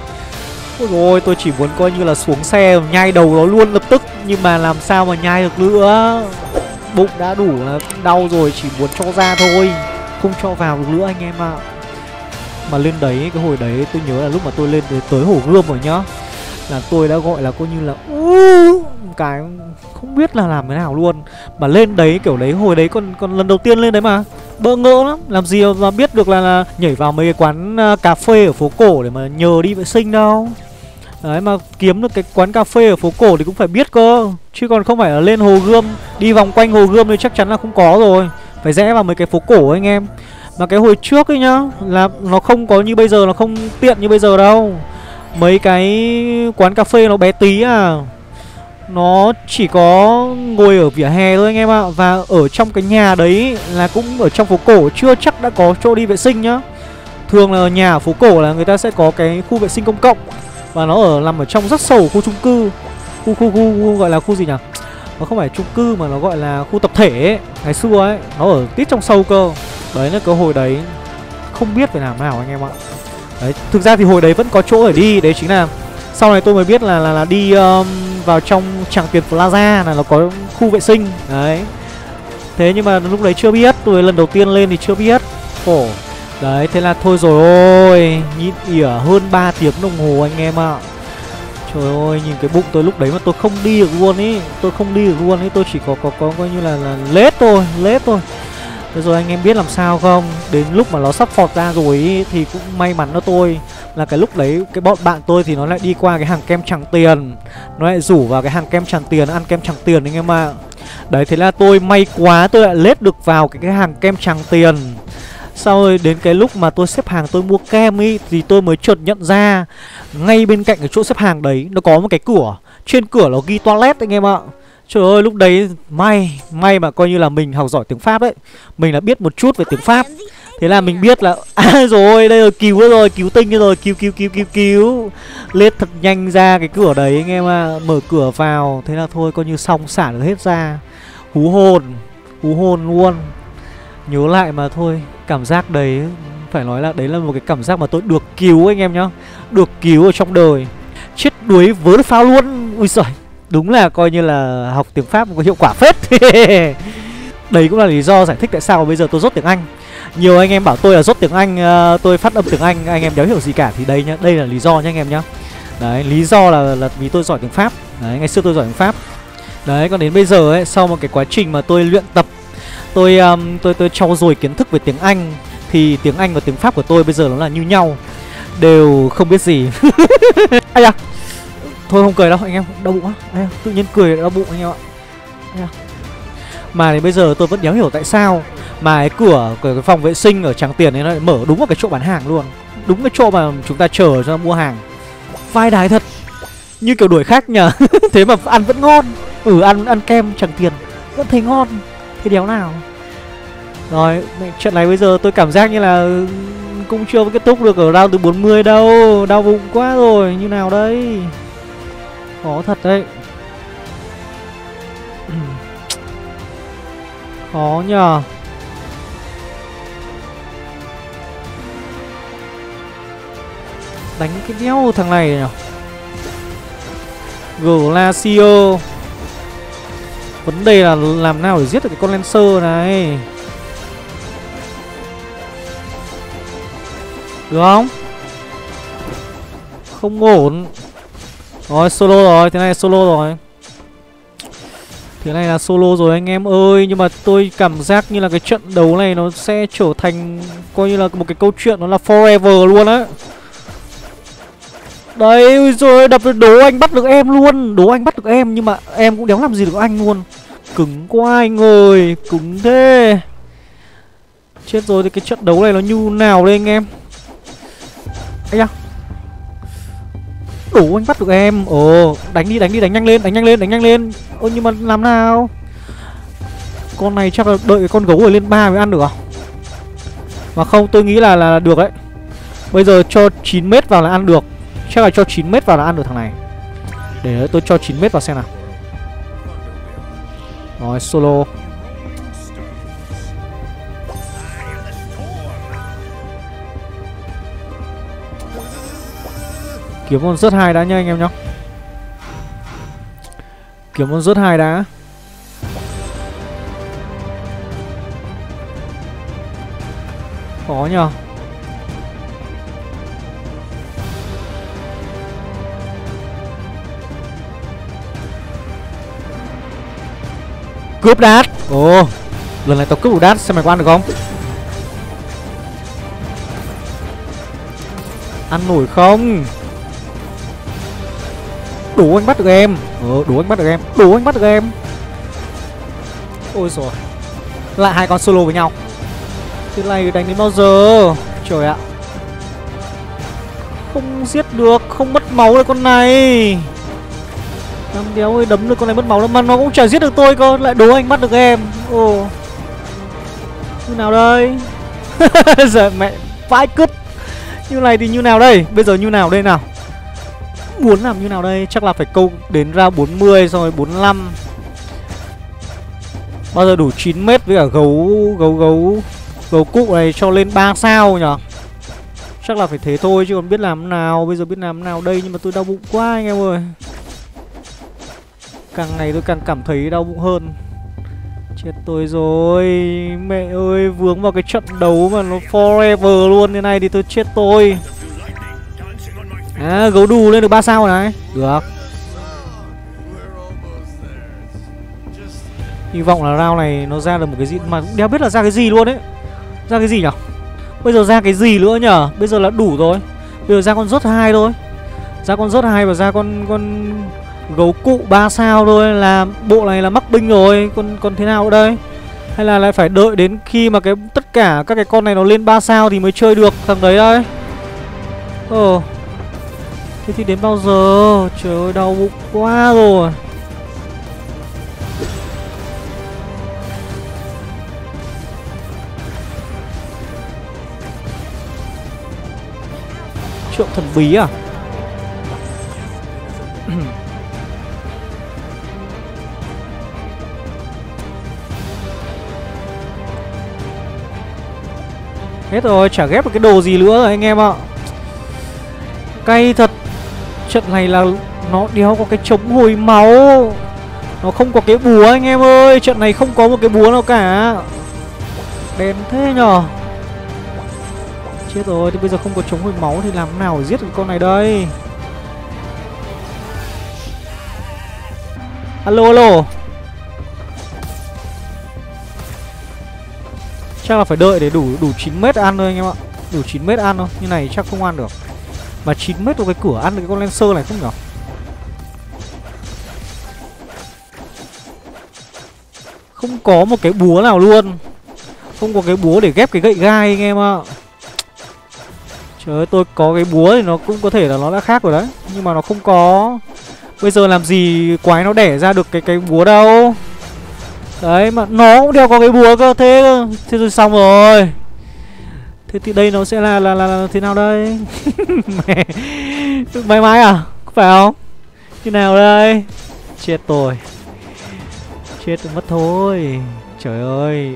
Ôi dồi ôi, tôi chỉ muốn coi như là xuống xe nhai đầu nó luôn lập tức, nhưng mà làm sao mà nhai được nữa. Bụng đã đủ là đau rồi, chỉ muốn cho ra thôi, không cho vào được nữa anh em ạ. Mà lên đấy, cái hồi đấy tôi nhớ là lúc mà tôi lên tới Hồ Gươm rồi nhá, là tôi đã gọi là coi như là uh, cái không biết là làm thế nào luôn. Mà lên đấy kiểu đấy, hồi đấy còn còn lần đầu tiên lên đấy mà bỡ ngỡ lắm, làm gì mà biết được là, là nhảy vào mấy cái quán cà phê ở phố cổ để mà nhờ đi vệ sinh đâu. Đấy mà kiếm được cái quán cà phê ở phố cổ thì cũng phải biết cơ, chứ còn không phải là lên Hồ Gươm đi vòng quanh Hồ Gươm thì chắc chắn là không có rồi, phải rẽ vào mấy cái phố cổ anh em. Mà cái hồi trước ấy nhá, là nó không có như bây giờ, nó không tiện như bây giờ đâu. Mấy cái quán cà phê nó bé tí à, nó chỉ có ngồi ở vỉa hè thôi anh em ạ. Và ở trong cái nhà đấy là cũng ở trong phố cổ, chưa chắc đã có chỗ đi vệ sinh nhá. Thường là nhà ở phố cổ là người ta sẽ có cái khu vệ sinh công cộng, và nó ở nằm ở trong rất sâu khu chung cư, khu, khu, khu, khu gọi là khu gì nhỉ? Nó không phải chung cư mà nó gọi là khu tập thể ấy. Ngày xưa ấy, nó ở tít trong sâu cơ. Đấy là cái hồi đấy không biết phải làm nào anh em ạ. Đấy, thực ra thì hồi đấy vẫn có chỗ để đi. Đấy chính là sau này tôi mới biết là là, là đi um, vào trong Tràng Tiền Plaza là nó có khu vệ sinh. Đấy. Thế nhưng mà lúc đấy chưa biết, tôi lần đầu tiên lên thì chưa biết. Khổ. Đấy, thế là thôi rồi ôi, nhịn ỉa hơn ba tiếng đồng hồ anh em ạ. Trời ơi, nhìn cái bụng tôi lúc đấy mà tôi không đi được luôn ý. Tôi không đi được luôn ý, tôi chỉ có có có coi như là, là lết thôi, lết thôi. Thế rồi anh em biết làm sao không? Đến lúc mà nó sắp phọt ra rồi ý, thì cũng may mắn cho tôi là cái lúc đấy cái bọn bạn tôi thì nó lại đi qua cái hàng kem Tràng Tiền, nó lại rủ vào cái hàng kem Tràng Tiền ăn kem Tràng Tiền anh em ạ. À. Đấy, thế là tôi may quá, tôi lại lết được vào cái, cái hàng kem Tràng Tiền. Sau rồi đến cái lúc mà tôi xếp hàng tôi mua kem ý, thì tôi mới chợt nhận ra ngay bên cạnh cái chỗ xếp hàng đấy nó có một cái cửa, trên cửa nó ghi toilet anh em ạ. Trời ơi, lúc đấy may, may mà coi như là mình học giỏi tiếng Pháp đấy, mình là biết một chút về tiếng Pháp. Thế là mình biết là, à rồi, đây rồi, cứu rồi, cứu tinh rồi, cứu, cứu, cứu, cứu, cứu. Lết thật nhanh ra cái cửa đấy anh em ạ, à. Mở cửa vào, thế là thôi coi như xong sản hết ra. Hú hồn, hú hồn luôn. Nhớ lại mà thôi, cảm giác đấy, phải nói là đấy là một cái cảm giác mà tôi được cứu anh em nhá. Được cứu ở trong đời. Chết đuối vớ được pháo luôn, ui giời. Đúng là coi như là học tiếng Pháp có hiệu quả phết. Đấy cũng là lý do giải thích tại sao bây giờ tôi dốt tiếng Anh. Nhiều anh em bảo tôi là dốt tiếng Anh, tôi phát âm tiếng Anh, anh em đéo hiểu gì cả. Thì đây nhá, đây là lý do nhá anh em nhá. Đấy, lý do là, là vì tôi giỏi tiếng Pháp. Đấy, ngày xưa tôi giỏi tiếng Pháp. Đấy, còn đến bây giờ ấy, sau một cái quá trình mà tôi luyện tập, Tôi um, tôi tôi trau dồi kiến thức về tiếng Anh, thì tiếng Anh và tiếng Pháp của tôi bây giờ nó là như nhau, đều không biết gì. Ai à? Thôi không cười đâu anh em, đau bụng á, tự nhiên cười đau bụng anh em ạ. Ai mà đến bây giờ tôi vẫn đéo hiểu tại sao mà cái cửa của cái phòng vệ sinh ở Tràng Tiền ấy nó lại mở đúng vào cái chỗ bán hàng luôn, đúng cái chỗ mà chúng ta chờ cho mua hàng. Vai đái thật, như kiểu đuổi khách nhờ. Thế mà ăn vẫn ngon, ừ ăn ăn kem Tràng Tiền vẫn thấy ngon. Thế đéo nào. Rồi, chuyện này bây giờ tôi cảm giác như là cũng chưa có kết thúc được ở round từ bốn mươi đâu. Đau bụng quá rồi, như nào đây. Khó thật đấy. Khó nhờ. Đánh cái đéo thằng này nhỉ. Glacio. Vấn đề là làm nào để giết được cái con Lancer này. Được không? Không ổn. Rồi solo rồi, thế này solo rồi. Thế này là solo rồi anh em ơi. Nhưng mà tôi cảm giác như là cái trận đấu này nó sẽ trở thành coi như là một cái câu chuyện nó là forever luôn á. Đấy rồi, đập đố anh bắt được em luôn. Đố anh bắt được em nhưng mà em cũng đéo làm gì được anh luôn. Cứng quá anh ơi, cứng thế. Chết rồi, thì cái trận đấu này nó như nào đây anh em? Anh à, đố anh bắt được em. Ồ, đánh đi, đánh đi, đánh nhanh lên, đánh nhanh lên, đánh nhanh lên. Ơ nhưng mà làm nào? Con này chắc là đợi cái con gấu ở lên ba mới ăn được à? Mà không, tôi nghĩ là là được đấy. Bây giờ cho chín mét vào là ăn được. Chắc là cho chín mét vào là ăn được thằng này. Để tôi cho chín mét vào xem nào. Rồi, solo. Kiếm con rớt hai đã nha anh em nhá. Kiếm con rớt hai đã. Khó nhờ. Cướp đát. Ồ, oh, lần này tao cướp đủ đát. Xem mày có ăn được không? Ăn nổi không? Đủ anh bắt được em. Ờ, đủ anh bắt được em. Đủ anh bắt được em. Ôi giời, lại hai con solo với nhau. Thế này đánh đến bao giờ? Trời ạ, không giết được, không mất máu được con này. Năm đéo ơi, đấm được con này mất máu lắm. Mà nó cũng chả giết được tôi cơ. Lại đố anh bắt được em. Ồ, như nào đây? Giờ mẹ vãi cứt. Như này thì như nào đây? Bây giờ như nào đây nào? Muốn làm như nào đây? Chắc là phải câu đến ra bốn mươi rồi bốn mươi lăm. Bao giờ đủ chín mét với cả gấu gấu gấu gấu cụ này cho lên ba sao nhở? Chắc là phải thế thôi chứ còn biết làm nào. Bây giờ biết làm nào đây? Nhưng mà tôi đau bụng quá anh em ơi. Càng ngày tôi càng cảm thấy đau bụng hơn. Chết tôi rồi. Mẹ ơi, vướng vào cái trận đấu mà nó forever luôn thế này thì tôi chết tôi. À, gấu đù lên được ba sao rồi này. Được. Hy vọng là round này nó ra được một cái gì. Mà cũng đéo biết là ra cái gì luôn đấy. Ra cái gì nhở? Bây giờ ra cái gì nữa nhở? Bây giờ là đủ rồi. Bây giờ ra con rớt hai thôi. Ra con rớt hai và ra con... con... gấu cụ ba sao thôi là bộ này là mắc binh rồi. Còn còn thế nào ở đây? Hay là lại phải đợi đến khi mà cái tất cả các cái con này nó lên ba sao thì mới chơi được thằng đấy đấy. Ờ, thế thì đến bao giờ? Trời ơi, đau bụng quá rồi. Trộm thần bí à? Hết rồi, chả ghép được cái đồ gì nữa rồi anh em ạ. Cay thật. Trận này là nó đéo có cái chống hồi máu. Nó không có cái búa anh em ơi. Trận này không có một cái búa nào cả. Đen thế nhờ. Chết rồi, thì bây giờ không có chống hồi máu thì làm nào để giết được con này đây. Alo, alo. Chắc là phải đợi để đủ đủ chín mét ăn thôi anh em ạ. Đủ chín mét ăn thôi. Như này chắc không ăn được. Mà chín mét của cái cửa ăn được cái con Lancer này không nhỉ? Không có một cái búa nào luôn. Không có cái búa để ghép cái gậy gai anh em ạ. Trời ơi, tôi có cái búa thì nó cũng có thể là nó đã khác rồi đấy. Nhưng mà nó không có. Bây giờ làm gì quái nó đẻ ra được cái cái búa đâu. Đấy, mà nó cũng đeo có cái búa cơ. Thế thế rồi xong rồi. Thế thì đây nó sẽ là là, là, là thế nào đây? Mẹ, mãi mãi à? Có phải không? Thế nào đây? Chết tôi. Chết tôi mất thôi. Trời ơi,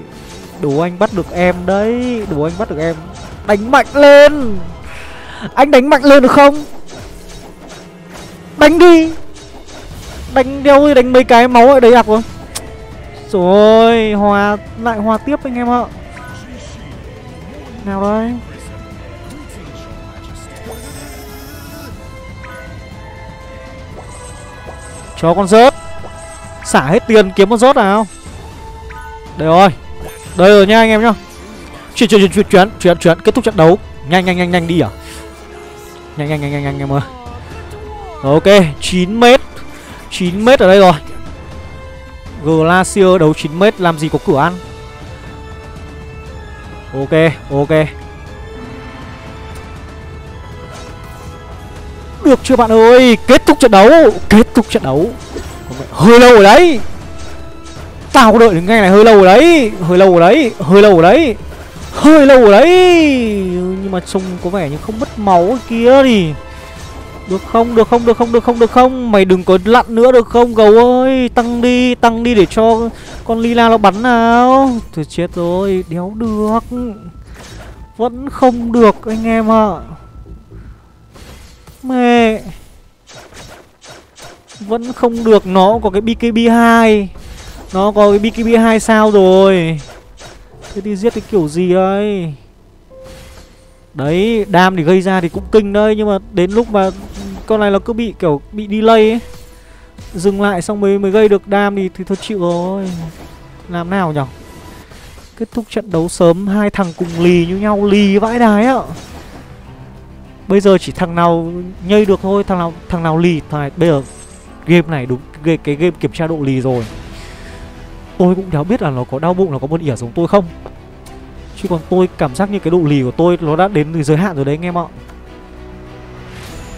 đủ anh bắt được em đấy. Đủ anh bắt được em. Đánh mạnh lên. Anh đánh mạnh lên được không? Đánh đi. Đánh đeo đi, đánh mấy cái máu ở đấy ạc rồi. Rồi, hòa lại hòa tiếp anh em ạ. Nào đây. Cho con rớt. Xả hết tiền kiếm con rớt nào. Đây rồi. Đây rồi nha anh em nhá. Chuyển chuyển chuyển chuyển chuyển chuyển kết thúc trận đấu. Nhanh nhanh nhanh nhanh đi à. Nhanh nhanh nhanh nhanh anh em ơi. Ok, chín mét, chín mét ở đây rồi. Glacier đấu chín mét, làm gì có cửa ăn. Ok, ok. Được chưa bạn ơi? Kết thúc trận đấu, kết thúc trận đấu. Hơi lâu rồi đấy. Tao có đợi đến ngay này hơi lâu rồi đấy. Hơi lâu rồi đấy, hơi lâu rồi đấy. Hơi lâu rồi đấy. Nhưng mà trông có vẻ như không mất máu kia đi. Được không, được không, được không, được không, được không. Mày đừng có lặn nữa được không gấu ơi. Tăng đi, tăng đi để cho con Lila nó bắn nào. Thôi chết rồi, đéo được. Vẫn không được anh em ạ. À. Mẹ. Vẫn không được, nó có cái bê ca bê hai. Nó có cái bê ca bê hai sao rồi. Thế đi giết cái kiểu gì đây. Đấy, đam thì gây ra thì cũng kinh đấy. Nhưng mà đến lúc mà con này nó cứ bị kiểu bị delay ấy. Dừng lại xong mới mới gây được đam thì, thì thôi chịu rồi. Làm nào nhở. Kết thúc trận đấu sớm. Hai thằng cùng lì như nhau, lì vãi đái ạ. Bây giờ chỉ thằng nào nhây được thôi. Thằng nào thằng nào lì thằng này. Bây giờ game này đúng cái, cái game kiểm tra độ lì rồi. Tôi cũng đéo biết là nó có đau bụng, nó có buồn ỉa giống tôi không. Chứ còn tôi cảm giác như cái độ lì của tôi nó đã đến cái giới hạn rồi đấy anh em ạ.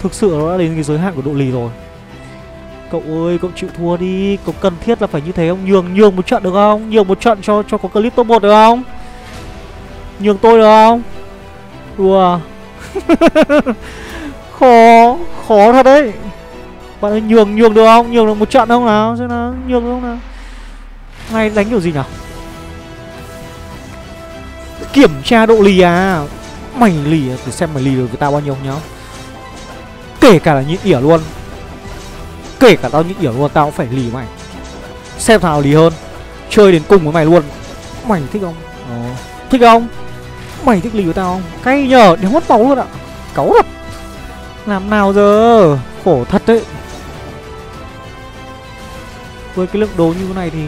Thực sự nó đã đến cái giới hạn của độ lì rồi. Cậu ơi, cậu chịu thua đi. Cậu cần thiết là phải như thế không? Nhường nhường một trận được không? Nhường một trận cho cho có clip top một được không? Nhường tôi được không? Đùa. Khó, khó thật đấy. Bạn ơi, nhường nhường được không? Nhường được một trận không nào? Xem nào, nhường được không nào? Hay đánh kiểu gì nào? Kiểm tra độ lì à? Mày lì à? Để xem mày lì được với tao bao nhiêu không nhá. Kể cả là nhịn ỉa luôn. Kể cả tao nhịn ỉa luôn, tao cũng phải lì mày. Xem thằng nào lì hơn. Chơi đến cùng với mày luôn. Mày thích không? Ờ. Thích không? Mày thích lì với tao không? Cay nhờ, đéo mất máu luôn ạ. Cáu thật. Làm nào giờ? Khổ thật đấy. Với cái lượng đồ như thế này thì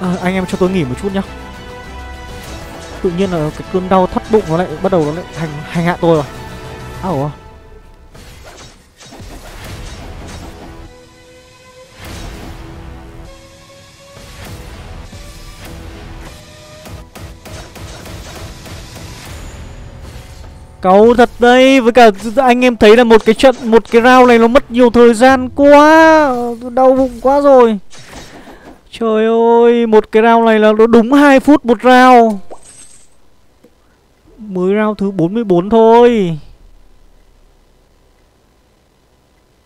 à, anh em cho tôi nghỉ một chút nhá. Tự nhiên là cái cơn đau thắt bụng nó lại bắt đầu nó lại hành hành hạ tôi rồi. Ảo à. Cáu thật đấy, với cả anh em thấy là một cái trận, một cái round này nó mất nhiều thời gian quá, đau bụng quá rồi. Trời ơi, một cái round này là nó đúng hai phút một round. Mới round thứ bốn mươi bốn thôi.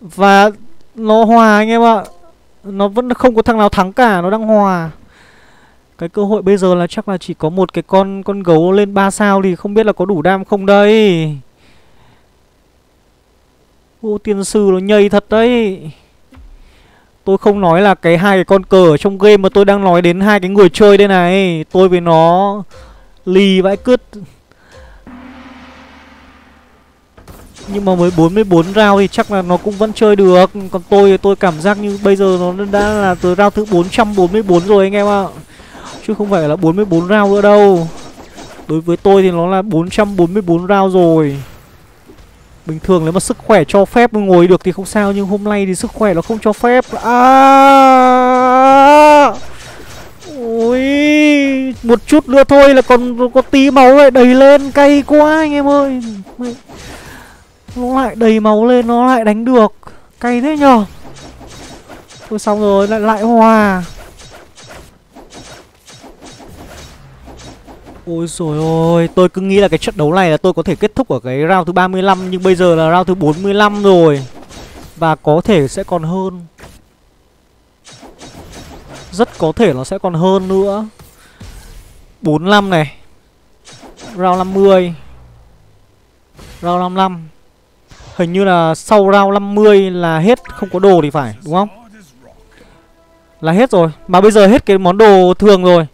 Và nó hòa anh em ạ. Nó vẫn không có thằng nào thắng cả, nó đang hòa. Cái cơ hội bây giờ là chắc là chỉ có một cái con con gấu lên ba sao thì không biết là có đủ đam không đây. Ô tiên sư nó nhây thật đấy. Tôi không nói là cái hai cái con cờ ở trong game mà tôi đang nói đến hai cái người chơi đây này. Tôi với nó lì vãi cứt. Nhưng mà với bốn mươi bốn round thì chắc là nó cũng vẫn chơi được. Còn tôi tôi cảm giác như bây giờ nó đã là từ round thứ bốn trăm bốn mươi bốn rồi anh em ạ. Chứ không phải là bốn mươi bốn round nữa đâu. Đối với tôi thì nó là bốn trăm bốn mươi bốn round rồi. Bình thường nếu mà sức khỏe cho phép ngồi được thì không sao. Nhưng hôm nay thì sức khỏe nó không cho phép. À! Ôi! Một chút nữa thôi là còn có tí máu lại đầy lên. Cay quá anh em ơi. Nó lại đầy máu lên, nó lại đánh được. Cay thế nhờ. Thôi xong rồi, lại lại hòa. Ôi dồi ôi, tôi cứ nghĩ là cái trận đấu này là tôi có thể kết thúc ở cái round thứ ba mươi lăm. Nhưng bây giờ là round thứ bốn mươi lăm rồi. Và có thể sẽ còn hơn. Rất có thể nó sẽ còn hơn nữa. Bốn mươi lăm này. Round năm mươi. Round năm mươi lăm. Hình như là sau round năm mươi là hết, không có đồ thì phải, đúng không? Là hết rồi. Mà bây giờ hết cái món đồ thường rồi.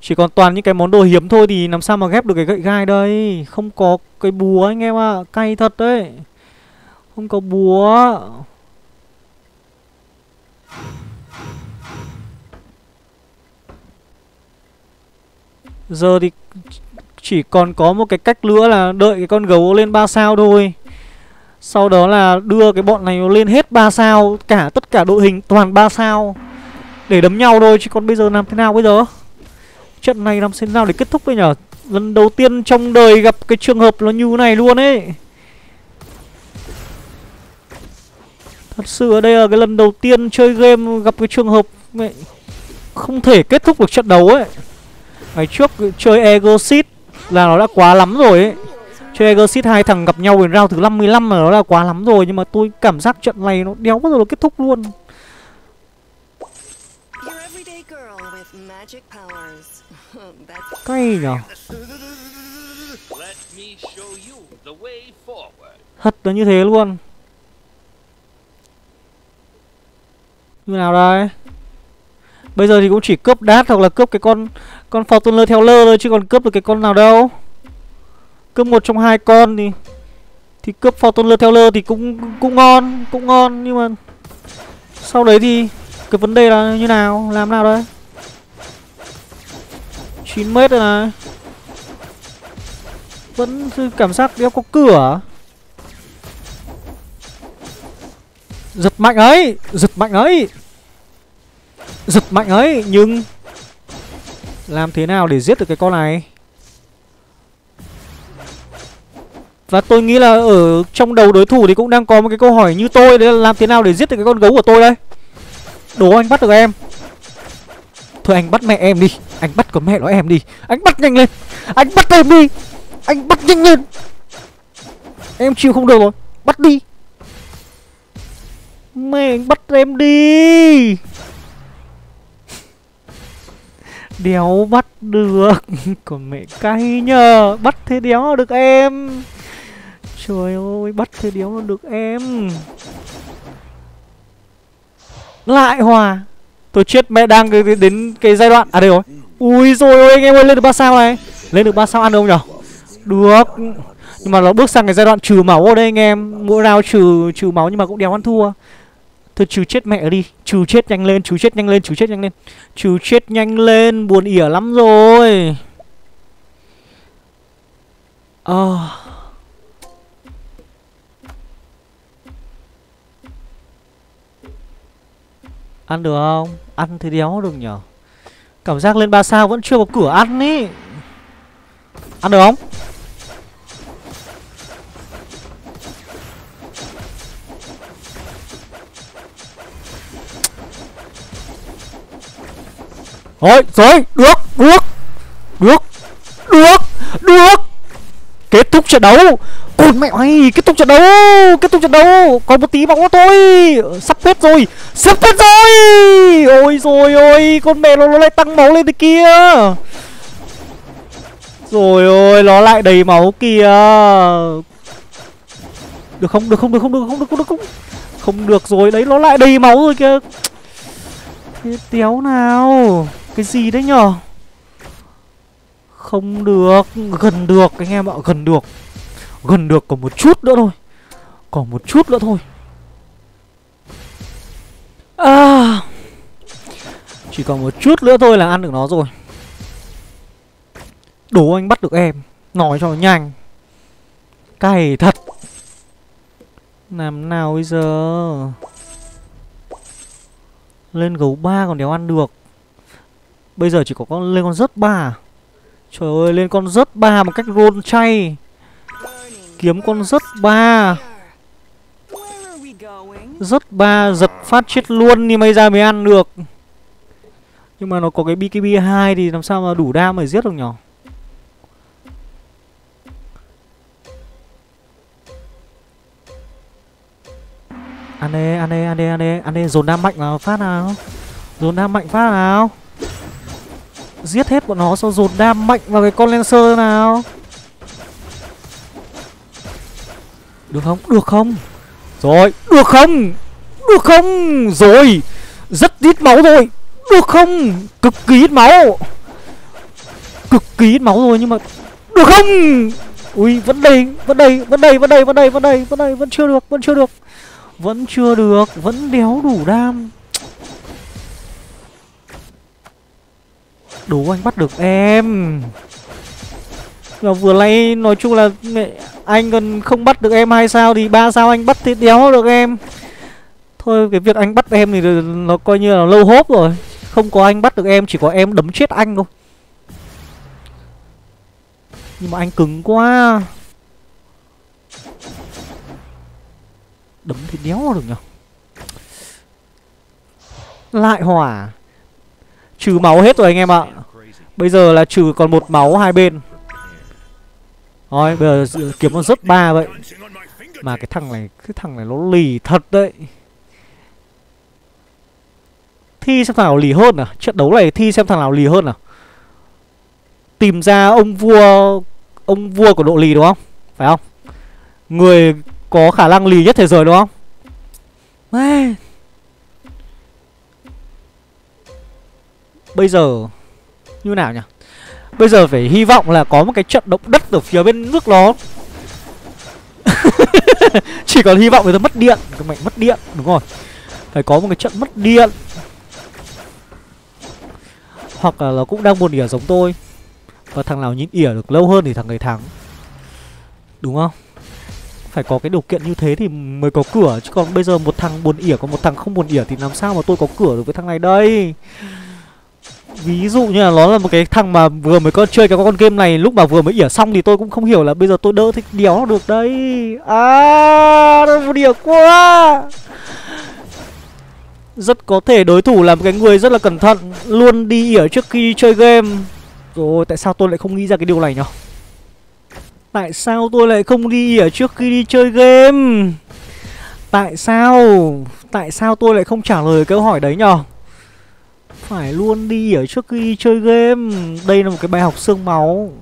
Chỉ còn toàn những cái món đồ hiếm thôi thì làm sao mà ghép được cái gậy gai đây. Không có cái búa anh em ạ. À. Cay thật đấy. Không có búa. Giờ thì chỉ còn có một cái cách nữa là đợi cái con gấu lên ba sao thôi. Sau đó là đưa cái bọn này lên hết ba sao. Cả tất cả đội hình toàn ba sao để đấm nhau thôi. Chứ còn bây giờ làm thế nào bây giờ? Trận này làm thế nào để kết thúc đây nhở? Lần đầu tiên trong đời gặp cái trường hợp nó như này luôn ấy. Thật sự ở đây là cái lần đầu tiên chơi game gặp cái trường hợp không thể kết thúc được trận đấu ấy. Ngày trước chơi Egersis là nó đã quá lắm rồi ấy. Chơi Egersis hai thằng gặp nhau đến round thứ năm mươi lăm mà nó là quá lắm rồi. Nhưng mà tôi cảm giác trận này nó đéo bao giờ nó kết thúc luôn. Cay nhở. Thật là như thế luôn. Như nào đây? Bây giờ thì cũng chỉ cướp đát hoặc là cướp cái con con Fortuner theo lơ thôi, chứ còn cướp được cái con nào đâu. Cướp một trong hai con thì thì cướp Fortuner theo lơ thì cũng cũng ngon, cũng ngon nhưng mà sau đấy thì cái vấn đề là như nào, làm nào đây? chín mét rồi này. Vẫn cảm giác đéo có cửa. Giật mạnh ấy, giật mạnh ấy. Giật mạnh ấy, nhưng làm thế nào để giết được cái con này? Và tôi nghĩ là ở trong đầu đối thủ thì cũng đang có một cái câu hỏi như tôi, đấy là làm thế nào để giết được cái con gấu của tôi đây? Đố anh bắt được em. Thôi anh bắt mẹ em đi. Anh bắt con mẹ nó em đi. Anh bắt nhanh lên. Anh bắt em đi. Anh bắt nhanh lên. Em chịu không được rồi. Bắt đi. Mẹ anh bắt em đi. Đéo bắt được. Còn mẹ cay nhờ. Bắt thế đéo được em. Trời ơi, bắt thế đéo được em. Lại hòa. Tôi chết mẹ, đang đến cái giai đoạn. À đây rồi. Ui rồi ôi anh em ơi, lên được ba sao này. Lên được ba sao ăn được không nhở? Được. Nhưng mà nó bước sang cái giai đoạn trừ máu ở đây anh em. Mỗi round trừ trừ máu nhưng mà cũng đéo ăn thua. Thôi trừ chết mẹ đi. Trừ chết nhanh lên, trừ chết nhanh lên, trừ chết nhanh lên. Trừ chết nhanh lên, buồn ỉa lắm rồi. Ờ à. Ăn được không? Ăn thì đéo được nhở. Cảm giác lên ba sao vẫn chưa có cửa ăn ý. Ăn được không? Rồi, rồi, được, được. Được, được, được. Kết thúc trận đấu. Ôi mẹ ơi, kết thúc trận đấu. Kết thúc trận đấu. Còn một tí máu thôi. Sắp hết rồi. Sắp hết rồi. Ôi rồi ôi, con mẹ nó, nó lại tăng máu lên từ kia. Rồi ôi, nó lại đầy máu kìa. Được không? Được không? Được không? Được không? Được không? Được không? Không được rồi. Đấy, nó lại đầy máu rồi kìa. Thế đéo nào. Cái gì đấy nhở? Không được. Gần được anh em ạ, gần được. Gần được, còn một chút nữa thôi. Còn một chút nữa thôi. À, chỉ còn một chút nữa thôi là ăn được nó rồi. Đố anh bắt được em. Nói cho nó nhanh. Cày thật. Làm nào bây giờ? Lên gấu ba còn đéo ăn được. Bây giờ chỉ có con lên con rớt ba. Trời ơi, lên con rớt ba một cách rôn chay. Kiếm con rớt ba. Rớt ba giật phát chết luôn thì may ra mới ăn được. Nhưng mà nó có cái B K B hai thì làm sao mà đủ đam để giết được nhỉ? Ăn đi, ăn đi, ăn đi, ăn đi, ăn đi, dồn đam mạnh vào phát nào. Dồn đam mạnh phát nào. Giết hết bọn nó xong dồn đam mạnh vào cái con Lancer nào. Được không? Được không? Rồi, được không? Được không? Rồi. Rất ít máu rồi. Được không? Cực kỳ ít máu. Cực kỳ ít máu rồi nhưng mà được không? Ui, vẫn đây, vẫn đây, vẫn đây, vẫn đây, vẫn đây, vẫn đây, vẫn đây, vẫn chưa được, vẫn chưa được. Vẫn chưa được, vẫn đéo đủ đam. Đố anh bắt được em. Và vừa nay nói chung là mẹ Anh còn không bắt được em hai sao thì ba sao anh bắt thì đéo được em. Thôi cái việc anh bắt em thì nó coi như là lâu hốp rồi. Không có anh bắt được em, chỉ có em đấm chết anh thôi. Nhưng mà anh cứng quá. Đấm thì đéo được nhở. Lại hỏa. Trừ máu hết rồi anh em ạ. Bây giờ là trừ còn một máu hai bên. Thôi bây giờ kiếm nó rớt ba vậy. Mà cái thằng này, cái thằng này nó lì thật đấy. Thi xem thằng nào lì hơn à. Trận đấu này thi xem thằng nào lì hơn à. Tìm ra ông vua, ông vua của độ lì đúng không? Phải không? Người có khả năng lì nhất thế giới đúng không? Ê. Bây giờ như nào nhỉ? Bây giờ phải hy vọng là có một cái trận động đất ở phía bên nước nó. Chỉ còn hy vọng người ta mất điện. Cái mày mất điện, đúng rồi. Phải có một cái trận mất điện. Hoặc là nó cũng đang buồn ỉa giống tôi. Và thằng nào nhịn ỉa được lâu hơn thì thằng người thắng. Đúng không? Phải có cái điều kiện như thế thì mới có cửa. Chứ còn bây giờ một thằng buồn ỉa còn một thằng không buồn ỉa thì làm sao mà tôi có cửa được với thằng này đây. Ví dụ như là nó là một cái thằng mà vừa mới có chơi cái con game này, lúc mà vừa mới ỉa xong thì tôi cũng không hiểu là bây giờ tôi đỡ thích đéo nó được đấy. À, nó buồn ỉa quá. Rất có thể đối thủ là một cái người rất là cẩn thận, luôn đi ỉa trước khi chơi game. Rồi tại sao tôi lại không nghĩ ra cái điều này nhở? Tại sao tôi lại không đi ỉa trước khi đi chơi game? Tại sao? Tại sao tôi lại không trả lời câu hỏi đấy nhở? Phải luôn đi ở trước khi chơi game. Đây là một cái bài học xương máu.